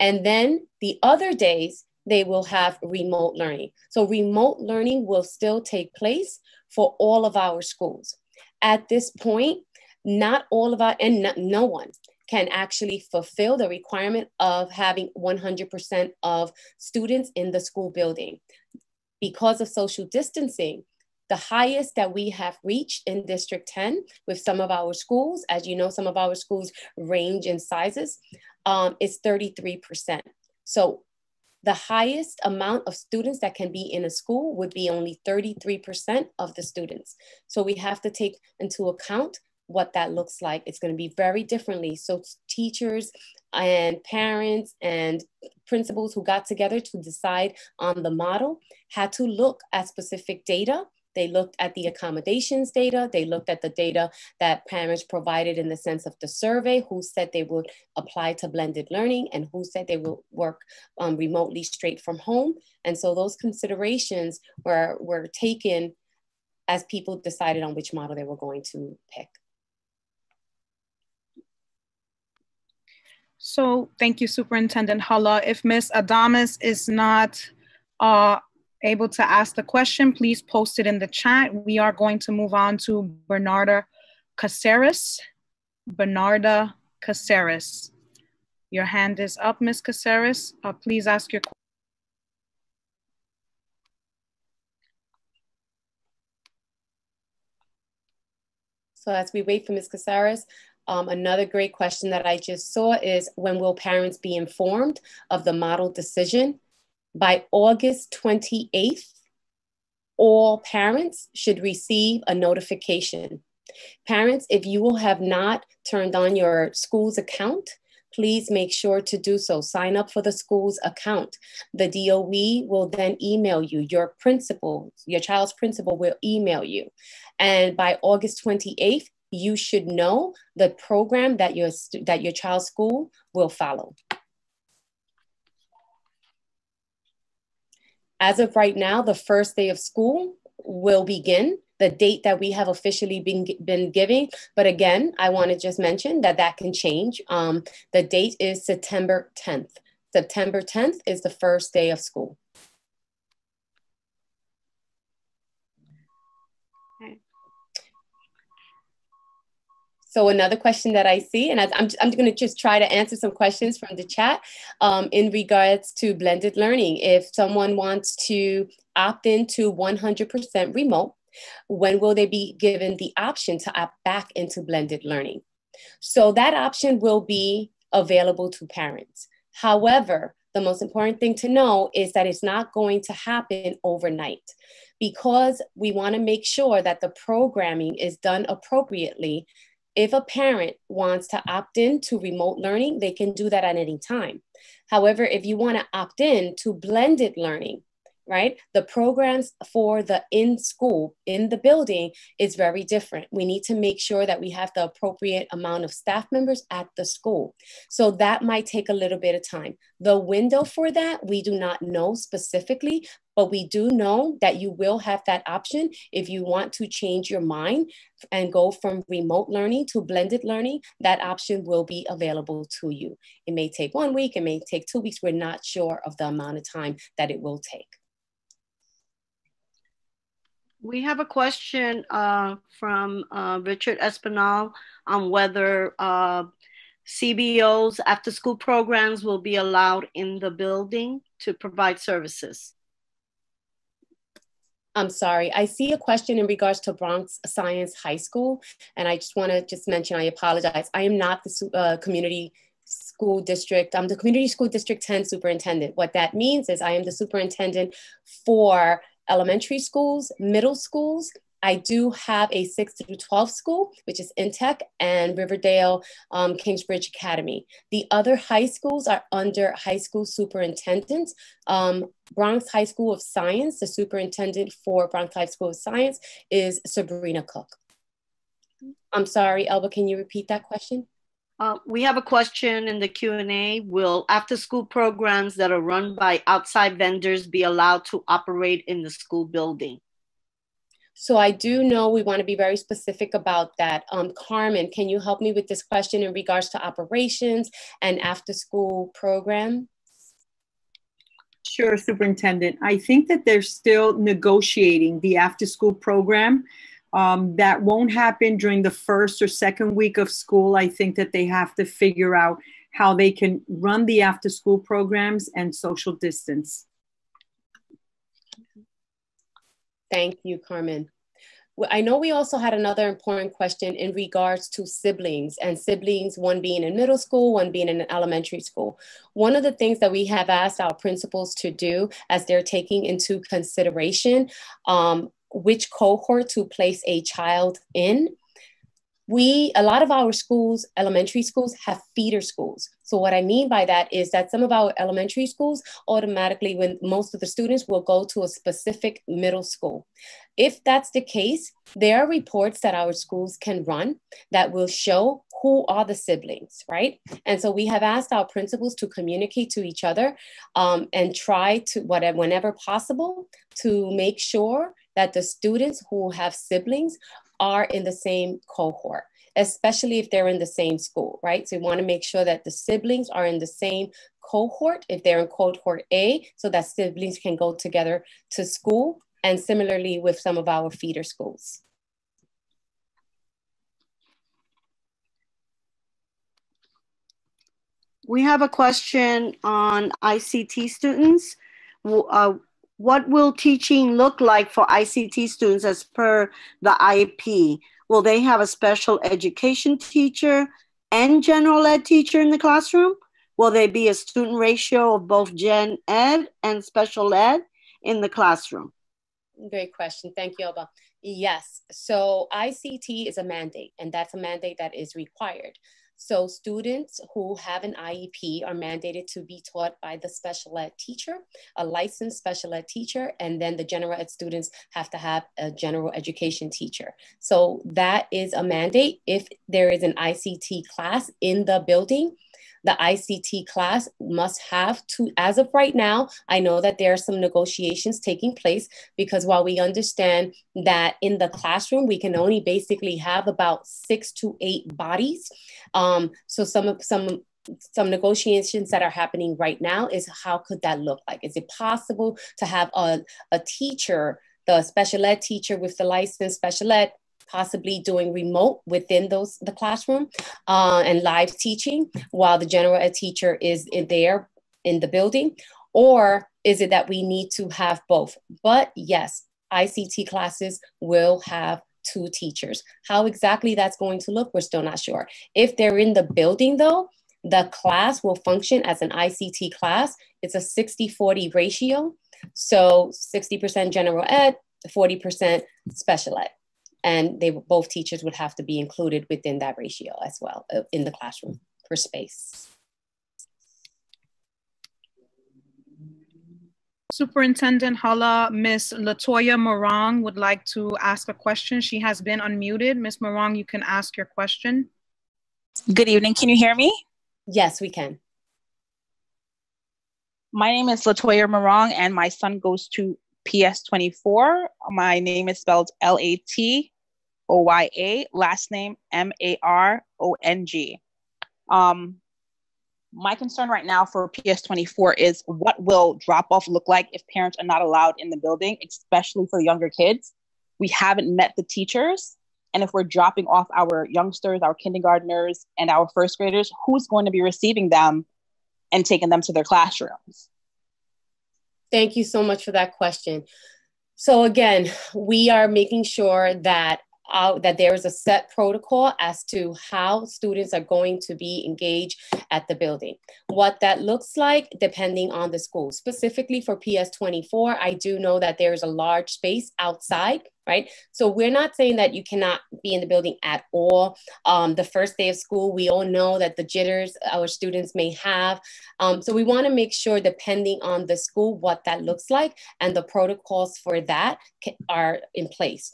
And then the other days, they will have remote learning. So remote learning will still take place for all of our schools. At this point, not all of our, and not, no one can actually fulfill the requirement of having one hundred percent of students in the school building. Because of social distancing, the highest that we have reached in District ten with some of our schools, as you know, some of our schools range in sizes, um, is thirty-three percent. So the highest amount of students that can be in a school would be only thirty-three percent of the students. So we have to take into account what that looks like. It's going to be very differently. So teachers and parents and principals who got together to decide on the model had to look at specific data. They looked at the accommodations data. They looked at the data that parents provided in the sense of the survey, who said they would apply to blended learning and who said they will work um, remotely straight from home. And so those considerations were, were taken as people decided on which model they were going to pick. So thank you, Superintendent Halla. If Miz Adames is not uh, able to ask the question, please post it in the chat. We are going to move on to Bernarda Caceres. Bernarda Caceres. Your hand is up, Miz Caceres. Uh, please ask your question. So as we wait for Miz Caceres, Um, another great question that I just saw is, when will parents be informed of the model decision? By August twenty-eighth, all parents should receive a notification. Parents, if you will have not turned on your school's account, please make sure to do so. Sign up for the school's account. The D O E will then email you. Your principal, your child's principal will email you. And by August twenty-eighth, you should know the program that your, that your child's school will follow. As of right now, the first day of school will begin, the date that we have officially been, been giving. But again, I want to just mention that that can change. Um, the date is September tenth. September tenth is the first day of school. So another question that I see, and I, I'm, I'm going to just try to answer some questions from the chat um, in regards to blended learning. If someone wants to opt into one hundred percent remote, when will they be given the option to opt back into blended learning? So that option will be available to parents. However, the most important thing to know is that it's not going to happen overnight, because we want to make sure that the programming is done appropriately. If a parent wants to opt in to remote learning, they can do that at any time. However, if you want to opt in to blended learning, right? The programs for the in school, in the building is very different. We need to make sure that we have the appropriate amount of staff members at the school. So that might take a little bit of time. The window for that, we do not know specifically, but we do know that you will have that option if you want to change your mind and go from remote learning to blended learning. That option will be available to you. It may take one week, it may take two weeks. We're not sure of the amount of time that it will take. We have a question uh, from uh, Richard Espinal on whether uh, C B Os after school programs will be allowed in the building to provide services. I'm sorry, I see a question in regards to Bronx Science High School. And I just wanna just mention, I apologize. I am not the uh, community school district, I'm the Community School District ten superintendent. What that means is I am the superintendent for elementary schools, middle schools. I do have a six through twelve school, which is InTech and Riverdale um, Kingsbridge Academy. The other high schools are under high school superintendents. Um, Bronx High School of Science, the superintendent for Bronx High School of Science is Sabrina Cook. I'm sorry, Elba, can you repeat that question? Uh, we have a question in the Q and A. Will after-school programs that are run by outside vendors be allowed to operate in the school building? So I do know we want to be very specific about that. Um, Carmen, can you help me with this question in regards to operations and after-school program? Sure, Superintendent. I think that they're still negotiating the after-school program. Um, that won't happen during the first or second week of school. I think that they have to figure out how they can run the after-school programs and social distance. Thank you, Carmen. I know we also had another important question in regards to siblings and siblings, one being in middle school, one being in elementary school. One of the things that we have asked our principals to do as they're taking into consideration um, which cohort to place a child in. We, a lot of our schools, elementary schools, have feeder schools. So what I mean by that is that some of our elementary schools automatically, when most of the students will go to a specific middle school. If that's the case, there are reports that our schools can run that will show who are the siblings, right? And so we have asked our principals to communicate to each other um, and try to, whatever, whenever possible, to make sure that the students who have siblings are in the same cohort, especially if they're in the same school, right? So we want to make sure that the siblings are in the same cohort if they're in cohort A, so that siblings can go together to school, and similarly with some of our feeder schools. We have a question on I C T students. Uh, What will teaching look like for I C T students as per the I E P? Will they have a special education teacher and general ed teacher in the classroom? Will there be a student ratio of both gen ed and special ed in the classroom? Great question. Thank you, Elba. Yes. So I C T is a mandate, and that's a mandate that is required. So students who have an I E P are mandated to be taught by the special ed teacher, a licensed special ed teacher, and then the general ed students have to have a general education teacher. So that is a mandate. If there is an I C T class in the building, the I C T class must have to, as of right now, I know that there are some negotiations taking place because while we understand that in the classroom, we can only basically have about six to eight bodies. Um, so some, some, some negotiations that are happening right now is how could that look like? Is it possible to have a, a teacher, the special ed teacher with the licensed special ed, possibly doing remote within those the classroom uh, and live teaching while the general ed teacher is in there in the building? Or is it that we need to have both? But yes, I C T classes will have two teachers. How exactly that's going to look, we're still not sure. If they're in the building though, the class will function as an I C T class. It's a sixty forty ratio. So sixty percent general ed, forty percent special ed. And they both teachers would have to be included within that ratio as well in the classroom for space. Superintendent Halla, Miz Latoya Morong would like to ask a question. She has been unmuted. Miz Morong, you can ask your question. Good evening. Can you hear me? Yes, we can. My name is Latoya Morong and my son goes to P S twenty-four. My name is spelled L A T O Y A, last name M A R O N G. Um, my concern right now for P S twenty-four is what will drop off look like if parents are not allowed in the building, especially for younger kids. We haven't met the teachers. And if we're dropping off our youngsters, our kindergartners, and our first graders, who's going to be receiving them and taking them to their classrooms? Thank you so much for that question. So again, we are making sure that Uh, that there is a set protocol as to how students are going to be engaged at the building. What that looks like depending on the school. Specifically for P S twenty-four, I do know that there is a large space outside, right? So we're not saying that you cannot be in the building at all. Um, the first day of school, we all know that the jitters our students may have. Um, so we wanna make sure, depending on the school, what that looks like and the protocols for that are in place.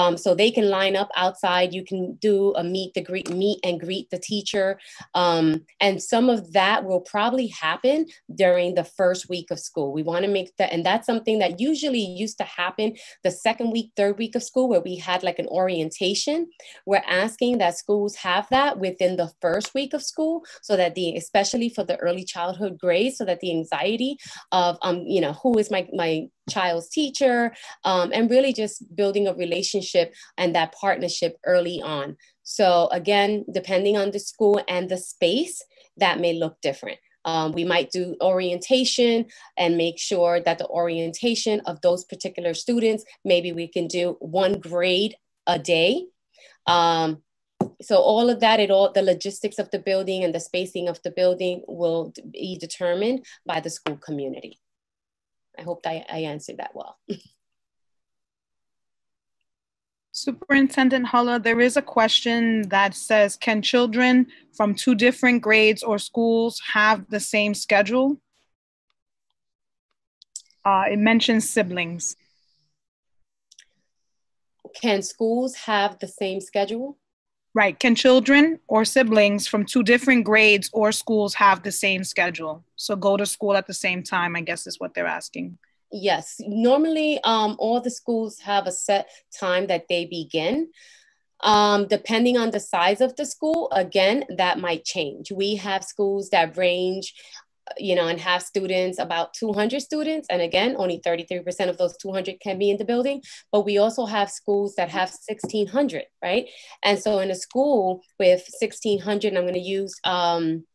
Um, so they can line up outside. You can do a meet the greet, meet and greet the teacher. Um, and some of that will probably happen during the first week of school. We want to make that, and that's something that usually used to happen the second week, third week of school, where we had like an orientation. We're asking that schools have that within the first week of school, so that the, especially for the early childhood grades, so that the anxiety of, um, you know, who is my, my child's teacher, um, and really just building a relationship and that partnership early on. So again, depending on the school and the space, that may look different. Um, we might do orientation and make sure that the orientation of those particular students, maybe we can do one grade a day. Um, so all of that, it all, the logistics of the building and the spacing of the building will be determined by the school community. I hope I, I answered that well. Superintendent Halla, there is a question that says, can children from two different grades or schools have the same schedule? Uh, it mentions siblings. Can schools have the same schedule? Right, can children or siblings from two different grades or schools have the same schedule? So go to school at the same time, I guess is what they're asking. Yes, normally um, all the schools have a set time that they begin. Um, depending on the size of the school, again, that might change. We have schools that range, you know, and have students, about two hundred students. And again, only thirty-three percent of those two hundred can be in the building, but we also have schools that have sixteen hundred, right? And so in a school with sixteen hundred, I'm gonna use um,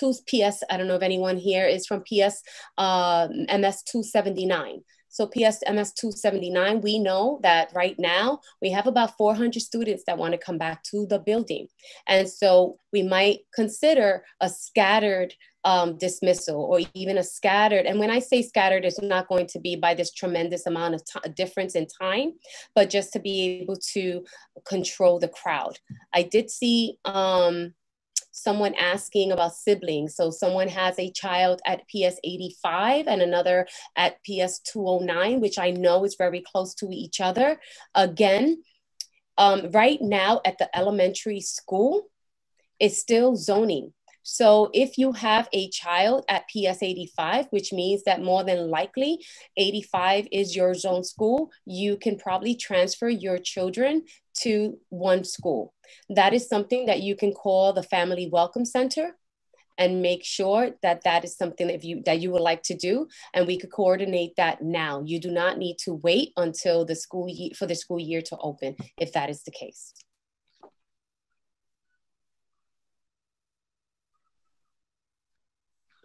two P S, I don't know if anyone here is from P S, uh, M S two seventy-nine. So P S M S two seventy-nine, we know that right now we have about four hundred students that want to come back to the building. And so we might consider a scattered um, dismissal or even a scattered. And when I say scattered, it's not going to be by this tremendous amount of difference in time, but just to be able to control the crowd. I did see um, someone asking about siblings. So someone has a child at P S eighty-five and another at P S two oh nine, which I know is very close to each other. Again, um, right now at the elementary school, it's still zoning. So if you have a child at P S eighty-five, which means that more than likely eighty-five is your zone school, you can probably transfer your children to one school. That is something that you can call the Family Welcome Center and make sure that that is something that you, that you would like to do. And we could coordinate that now. You do not need to wait until the school year, for the school year to open, if that is the case.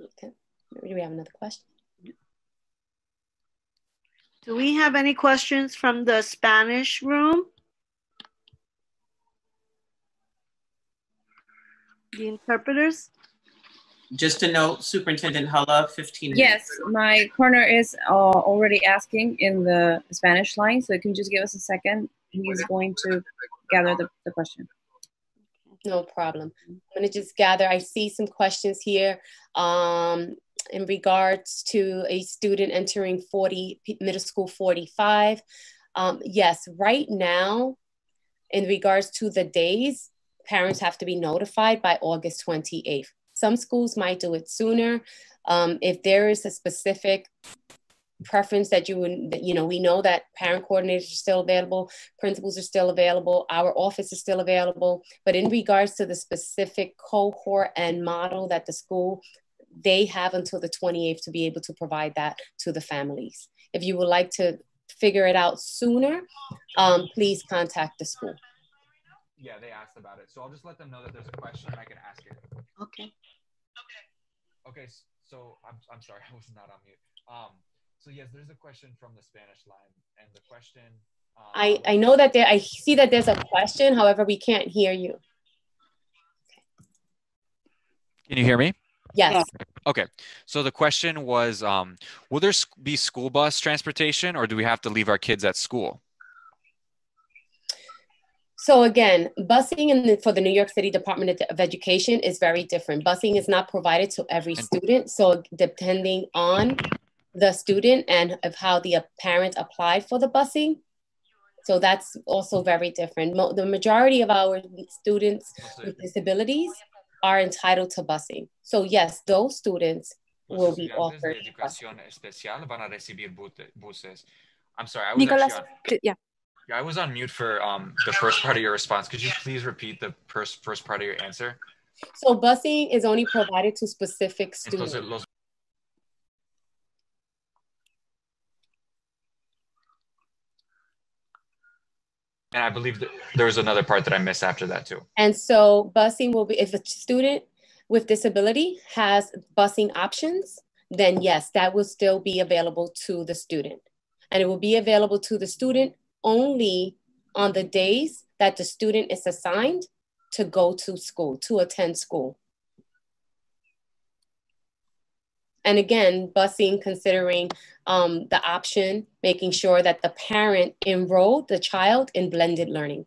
Okay. Do we have another question? Do we have any questions from the Spanish room? The interpreters? Just to note, Superintendent Halla, fifteen minutes. Yes, my partner is uh, already asking in the Spanish line, so you can just give us a second. He's going to gather the, the question. No problem. I'm going to just gather. I see some questions here. Um, in regards to a student entering forty, middle school forty-five. Um, yes, right now, in regards to the days, parents have to be notified by August twenty-eighth. Some schools might do it sooner. Um, if there is a specific preference that you would, you know, we know that parent coordinators are still available, principals are still available, our office is still available, but in regards to the specific cohort and model that the school, they have until the twenty-eighth to be able to provide that to the families. If you would like to figure it out sooner, um, please contact the school. Yeah, they asked about it. So I'll just let them know that there's a question and I can ask it. Okay. Okay. Okay, so I'm, I'm sorry, I was not on mute. Um, So yes, there's a question from the Spanish line, and the question. Um, I, I know that there, I see that there's a question, however, we can't hear you. Can you hear me? Yes. Okay, so the question was, um, will there be school bus transportation, or do we have to leave our kids at school? So again, busing in the, for the New York City Department of Education is very different. Busing is not provided to every student, so depending on the student and of how the parent applied for the busing. So that's also very different. Mo the majority of our students with disabilities are entitled to busing. So yes, those students will be offered. I'm sorry, I was Nicolas, on, yeah. yeah, I was on mute for um, the first part of your response. Could you please repeat the first, first part of your answer? So busing is only provided to specific students. Entonces, and I believe that there was another part that I missed after that too. And so busing will be, if a student with disability has busing options, then yes, that will still be available to the student. And it will be available to the student only on the days that the student is assigned to go to school, to attend school. And again, busing, considering um, the option, making sure that the parent enrolled the child in blended learning.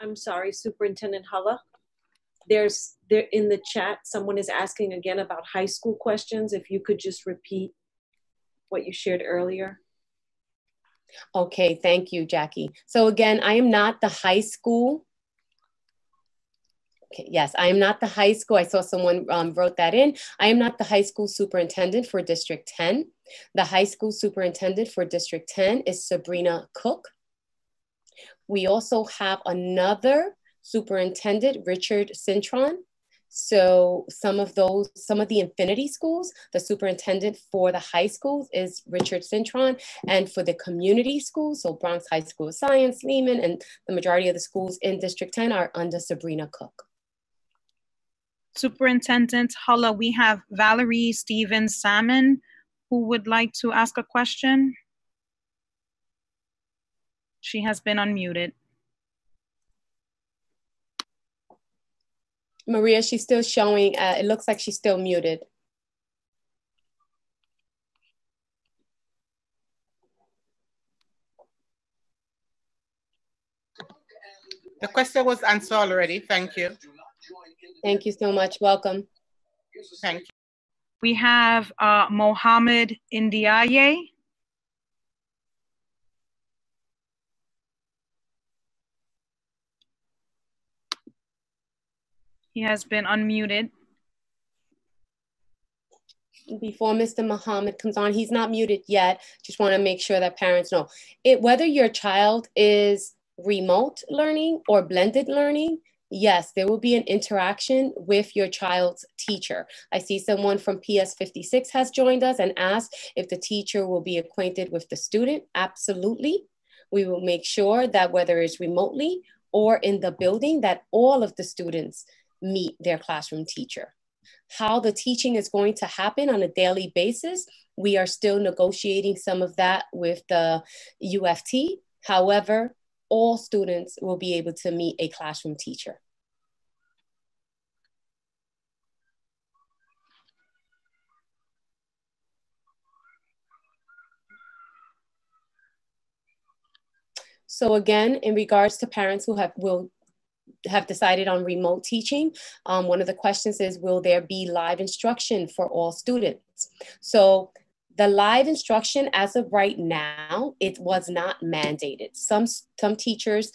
I'm sorry, Superintendent Halla. There's there in the chat, someone is asking again about high school questions. If you could just repeat what you shared earlier. Okay, thank you, Jackie. So again, I am not the high school. Okay, yes, I am not the high school. I saw someone um, wrote that in. I am not the high school superintendent for District ten. The high school superintendent for District ten is Sabrina Cook. We also have another superintendent, Richard Cintron. So some of those, some of the infinity schools, the superintendent for the high schools is Richard Cintron, and for the community schools, so Bronx High School of Science, Lehman, and the majority of the schools in District ten are under Sabrina Cook. Superintendent Halla, we have Valerie Stevens Salmon, who would like to ask a question. She has been unmuted. Maria, she's still showing, uh, it looks like she's still muted. The question was answered already, thank you. Thank you so much, welcome. Thank you. We have uh, Mohamed Ndiaye. He has been unmuted. Before Mister Mohammed comes on, he's not muted yet. Just want to make sure that parents know. It, whether your child is remote learning or blended learning, yes, there will be an interaction with your child's teacher. I see someone from P S fifty-six has joined us and asked if the teacher will be acquainted with the student. Absolutely. We will make sure that whether it's remotely or in the building, that all of the students meet their classroom teacher. How the teaching is going to happen on a daily basis, we are still negotiating some of that with the U F T. However, all students will be able to meet a classroom teacher. So again, in regards to parents who have will have decided on remote teaching, um, one of the questions is, will there be live instruction for all students? So the live instruction, as of right now, it was not mandated. Some, some teachers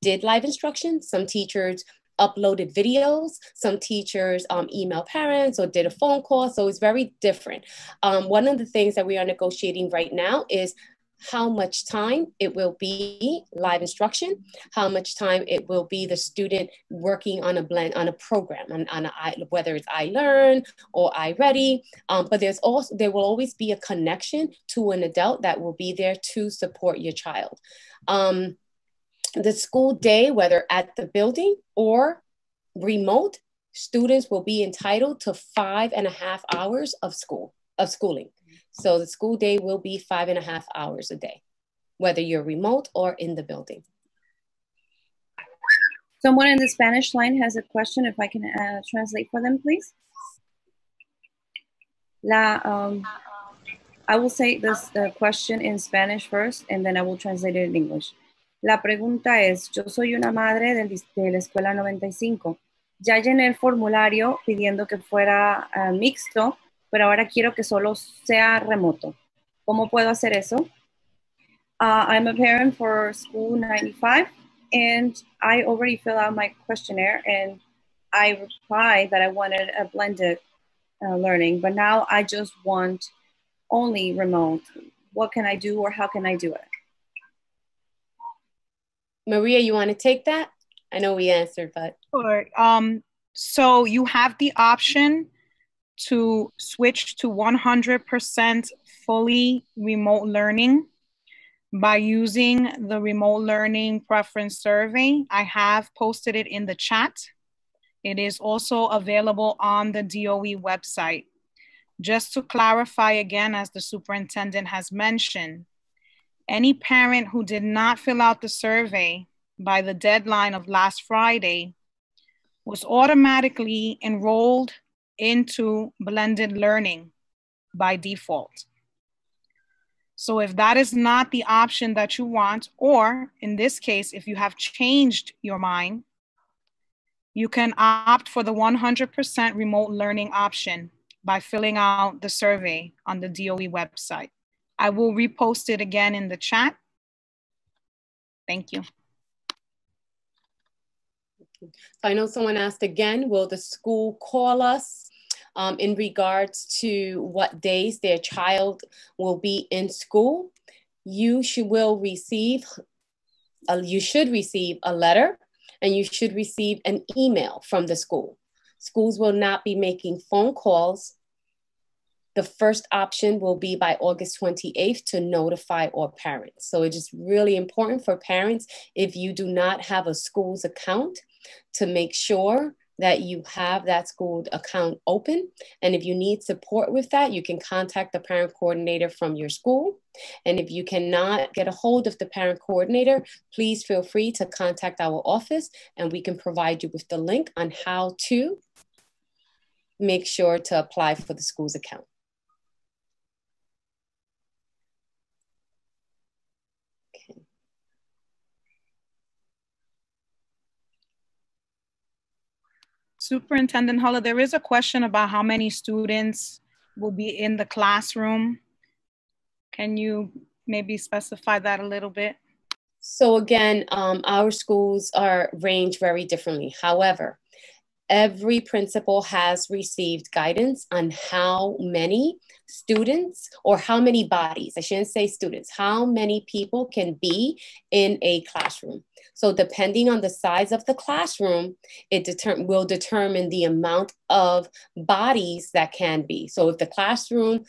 did live instruction, some teachers uploaded videos, some teachers um, emailed parents or did a phone call, so it's very different. Um, one of the things that we are negotiating right now is how much time it will be live instruction, how much time it will be the student working on a blend, on a program, on, on a, whether it's iLearn or iReady, um, but there's also, there will always be a connection to an adult that will be there to support your child. Um, the school day, whether at the building or remote, students will be entitled to five and a half hours of school, of schooling. So the school day will be five and a half hours a day, whether you're remote or in the building. Someone in the Spanish line has a question, if I can uh, translate for them, please. La, um, I will say this uh, question in Spanish first, and then I will translate it in English. La pregunta es, yo soy una madre del, de la escuela noventa y cinco. Ya llené el formulario pidiendo que fuera uh, mixto, pero ahora quiero que solo sea remoto. ¿Cómo puedo hacer eso? Uh, I'm a parent for School ninety-five, and I already filled out my questionnaire, and I replied that I wanted a blended uh, learning, but now I just want only remote. What can I do, or how can I do it? Maria, you want to take that? I know we answered, but... Sure. Um, so you have the option to switch to one hundred percent fully remote learning by using the remote learning preference survey. I have posted it in the chat. It is also available on the D O E website. Just to clarify again, as the superintendent has mentioned, any parent who did not fill out the survey by the deadline of last Friday was automatically enrolled into blended learning by default. So if that is not the option that you want, or in this case, if you have changed your mind, you can opt for the one hundred percent remote learning option by filling out the survey on the D O E website. I will repost it again in the chat. Thank you. So I know someone asked again, will the school call us um, in regards to what days their child will be in school? You should, will receive a, you should receive a letter, and you should receive an email from the school. Schools will not be making phone calls. The first option will be by August twenty-eighth to notify all parents. So it is really important for parents, if you do not have a school's account, to make sure that you have that school account open. And if you need support with that, you can contact the parent coordinator from your school. And if you cannot get a hold of the parent coordinator, please feel free to contact our office, and we can provide you with the link on how to make sure to apply for the school's account. Superintendent Halla, there is a question about how many students will be in the classroom. Can you maybe specify that a little bit? So again, um, our schools are ranged very differently. However, every principal has received guidance on how many students, or how many bodies, I shouldn't say students, how many people can be in a classroom. So depending on the size of the classroom, it determ- will determine the amount of bodies that can be. So if the classroom,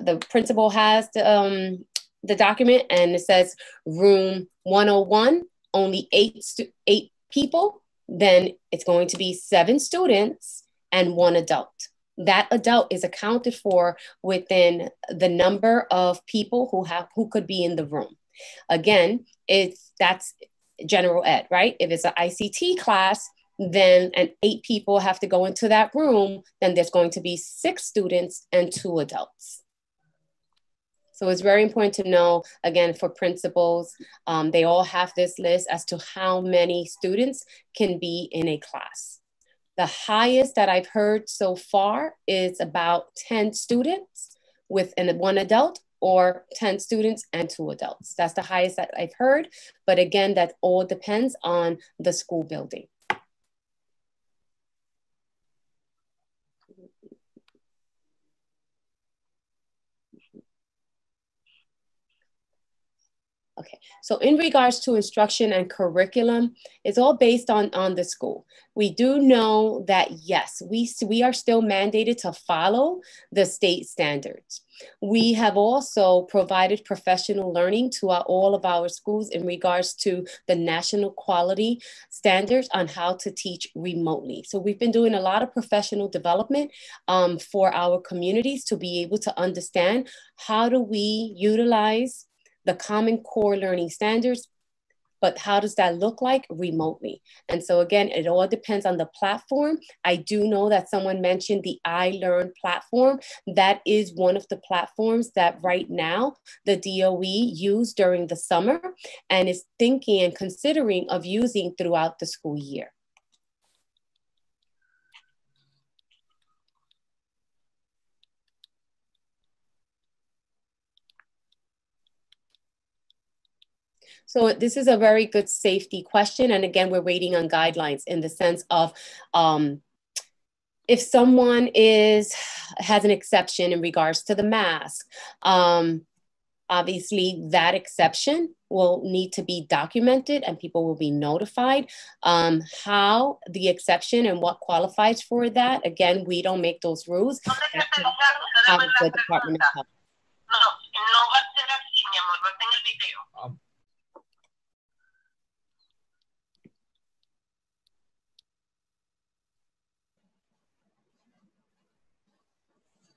the principal has the, um, the document, and it says room one oh one, only eight, eight people, then it's going to be seven students and one adult. That adult is accounted for within the number of people who have who could be in the room. Again, it's that's general ed, right? If it's an I C T class, then and eight people have to go into that room, then there's going to be six students and two adults. So it's very important to know, again, for principals, um, they all have this list as to how many students can be in a class. The highest that I've heard so far is about ten students with one adult, or ten students and two adults. That's the highest that I've heard. But again, that all depends on the school building. Okay, so in regards to instruction and curriculum, it's all based on, on the school. We do know that, yes, we, we are still mandated to follow the state standards. We have also provided professional learning to our, all of our schools in regards to the national quality standards on how to teach remotely. So we've been doing a lot of professional development um, for our communities to be able to understand how do we utilize the Common Core learning standards, but how does that look like remotely? And so again, it all depends on the platform. I do know that someone mentioned the iLearn platform. That is one of the platforms that right now the D O E used during the summer and is thinking and considering of using throughout the school year. So this is a very good safety question. And again, we're waiting on guidelines in the sense of um, if someone is, has an exception in regards to the mask, um, obviously that exception will need to be documented and people will be notified um, how the exception and what qualifies for that. Again, we don't make those rules. That's the Department of Health. Um,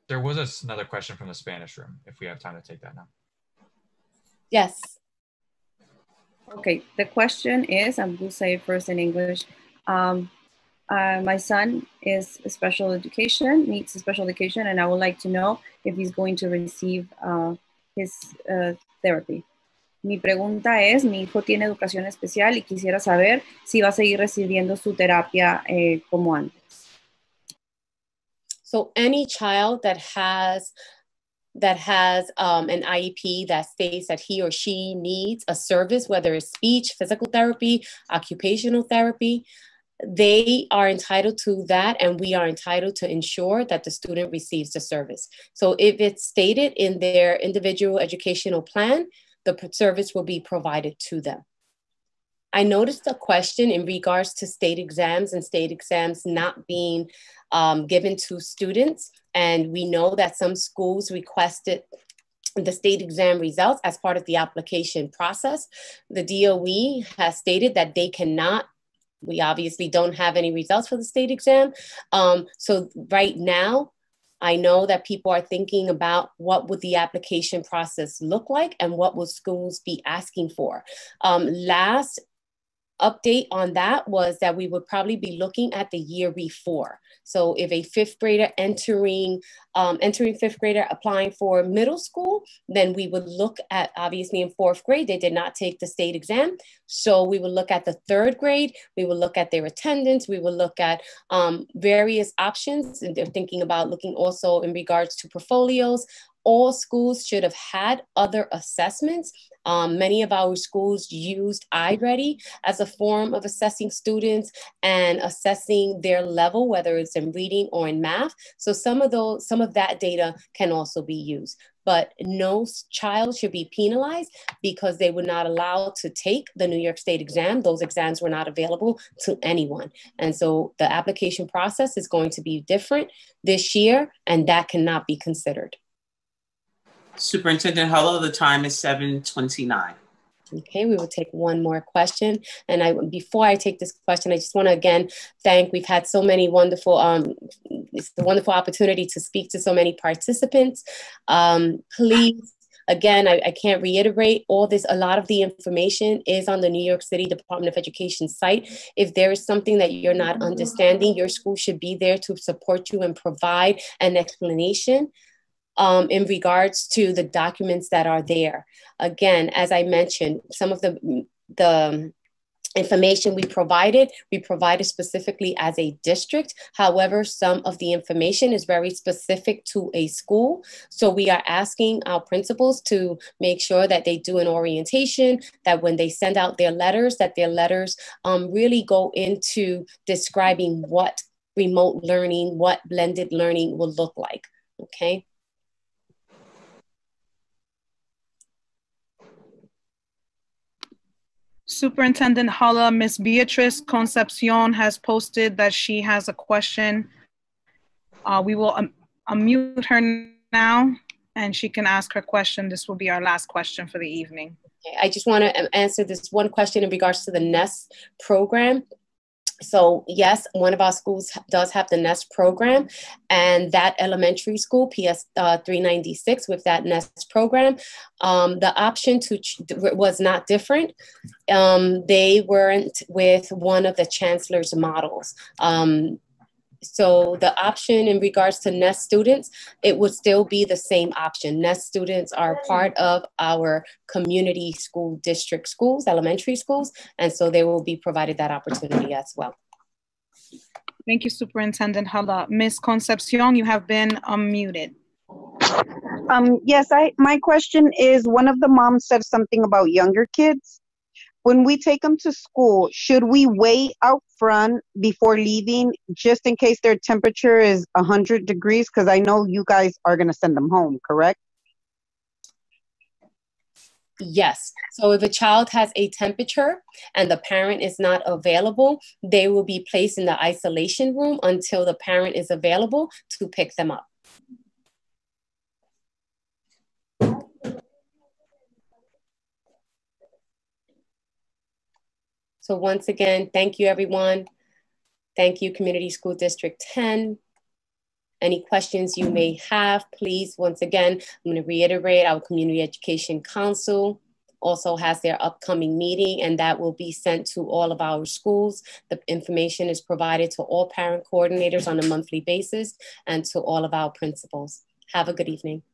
There was another question from the Spanish room, if we have time to take that now. Yes. Okay, the question is, I'm going to say it first in English. Um, uh, my son is special education, needs special education, and I would like to know if he's going to receive uh, his uh, therapy. Mi pregunta es, mi hijo tiene educación especial y quisiera saber si va a seguir recibiendo su terapia eh, como antes. So any child that has that has um, an I E P that states that he or she needs a service, whether it's speech, physical therapy, occupational therapy, they are entitled to that, and we are entitled to ensure that the student receives the service. So if it's stated in their individual educational plan, the service will be provided to them. I noticed a question in regards to state exams and state exams not being um, given to students. And we know that some schools requested the state exam results as part of the application process. The D O E has stated that they cannot. We obviously don't have any results for the state exam. Um, so right now, I know that people are thinking about what would the application process look like and what will schools be asking for. Um, last update on that was that we would probably be looking at the year before. So if a fifth grader entering, um, entering fifth grader applying for middle school, then we would look at, obviously in fourth grade, they did not take the state exam. So we would look at the third grade, we would look at their attendance, we would look at um, various options. And they're thinking about looking also in regards to portfolios. All schools should have had other assessments. Um, many of our schools used iReady as a form of assessing students and assessing their level, whether it's in reading or in math. So some of those, some of that data can also be used. But no child should be penalized because they were not allowed to take the New York State exam. Those exams were not available to anyone. And so the application process is going to be different this year, and that cannot be considered. Superintendent Hello, the time is seven twenty-nine. Okay, we will take one more question. And I, before I take this question, I just want to again thank, we've had so many wonderful, um, it's a wonderful opportunity to speak to so many participants. Um, please, again, I, I can't reiterate all this. A lot of the information is on the New York City Department of Education site. If there is something that you're not understanding, your school should be there to support you and provide an explanation. um, in regards to the documents that are there. Again, as I mentioned, some of the, the information we provided, we provided specifically as a district. However, some of the information is very specific to a school. So we are asking our principals to make sure that they do an orientation, that when they send out their letters, that their letters um, really go into describing what remote learning, what blended learning will look like, okay? Superintendent Halla, Miz Beatrice Concepcion has posted that she has a question. Uh, we will um, unmute her now and she can ask her question. This will be our last question for the evening. Okay. I just want to answer this one question in regards to the NEST program. So yes, one of our schools does have the NEST program, and that elementary school, P S uh, three ninety-six, with that NEST program, um, the option to ch was not different. Um, they weren't with one of the chancellor's models. Um, So the option in regards to NEST students, it would still be the same option. NEST students are part of our community school district schools, elementary schools, and so they will be provided that opportunity as well. Thank you, Superintendent Halla. Miz Concepcion, you have been unmuted. Um, yes, I, my question is, one of the moms said something about younger kids. When we take them to school, should we weigh out front before leaving, just in case their temperature is one hundred degrees? Because I know you guys are going to send them home, correct? Yes. So if a child has a temperature and the parent is not available, they will be placed in the isolation room until the parent is available to pick them up. So once again, thank you, everyone. Thank you, Community School District ten. Any questions you may have, please, once again, I'm going to reiterate, our Community Education Council also has their upcoming meeting, and that will be sent to all of our schools. The information is provided to all parent coordinators on a monthly basis and to all of our principals. Have a good evening.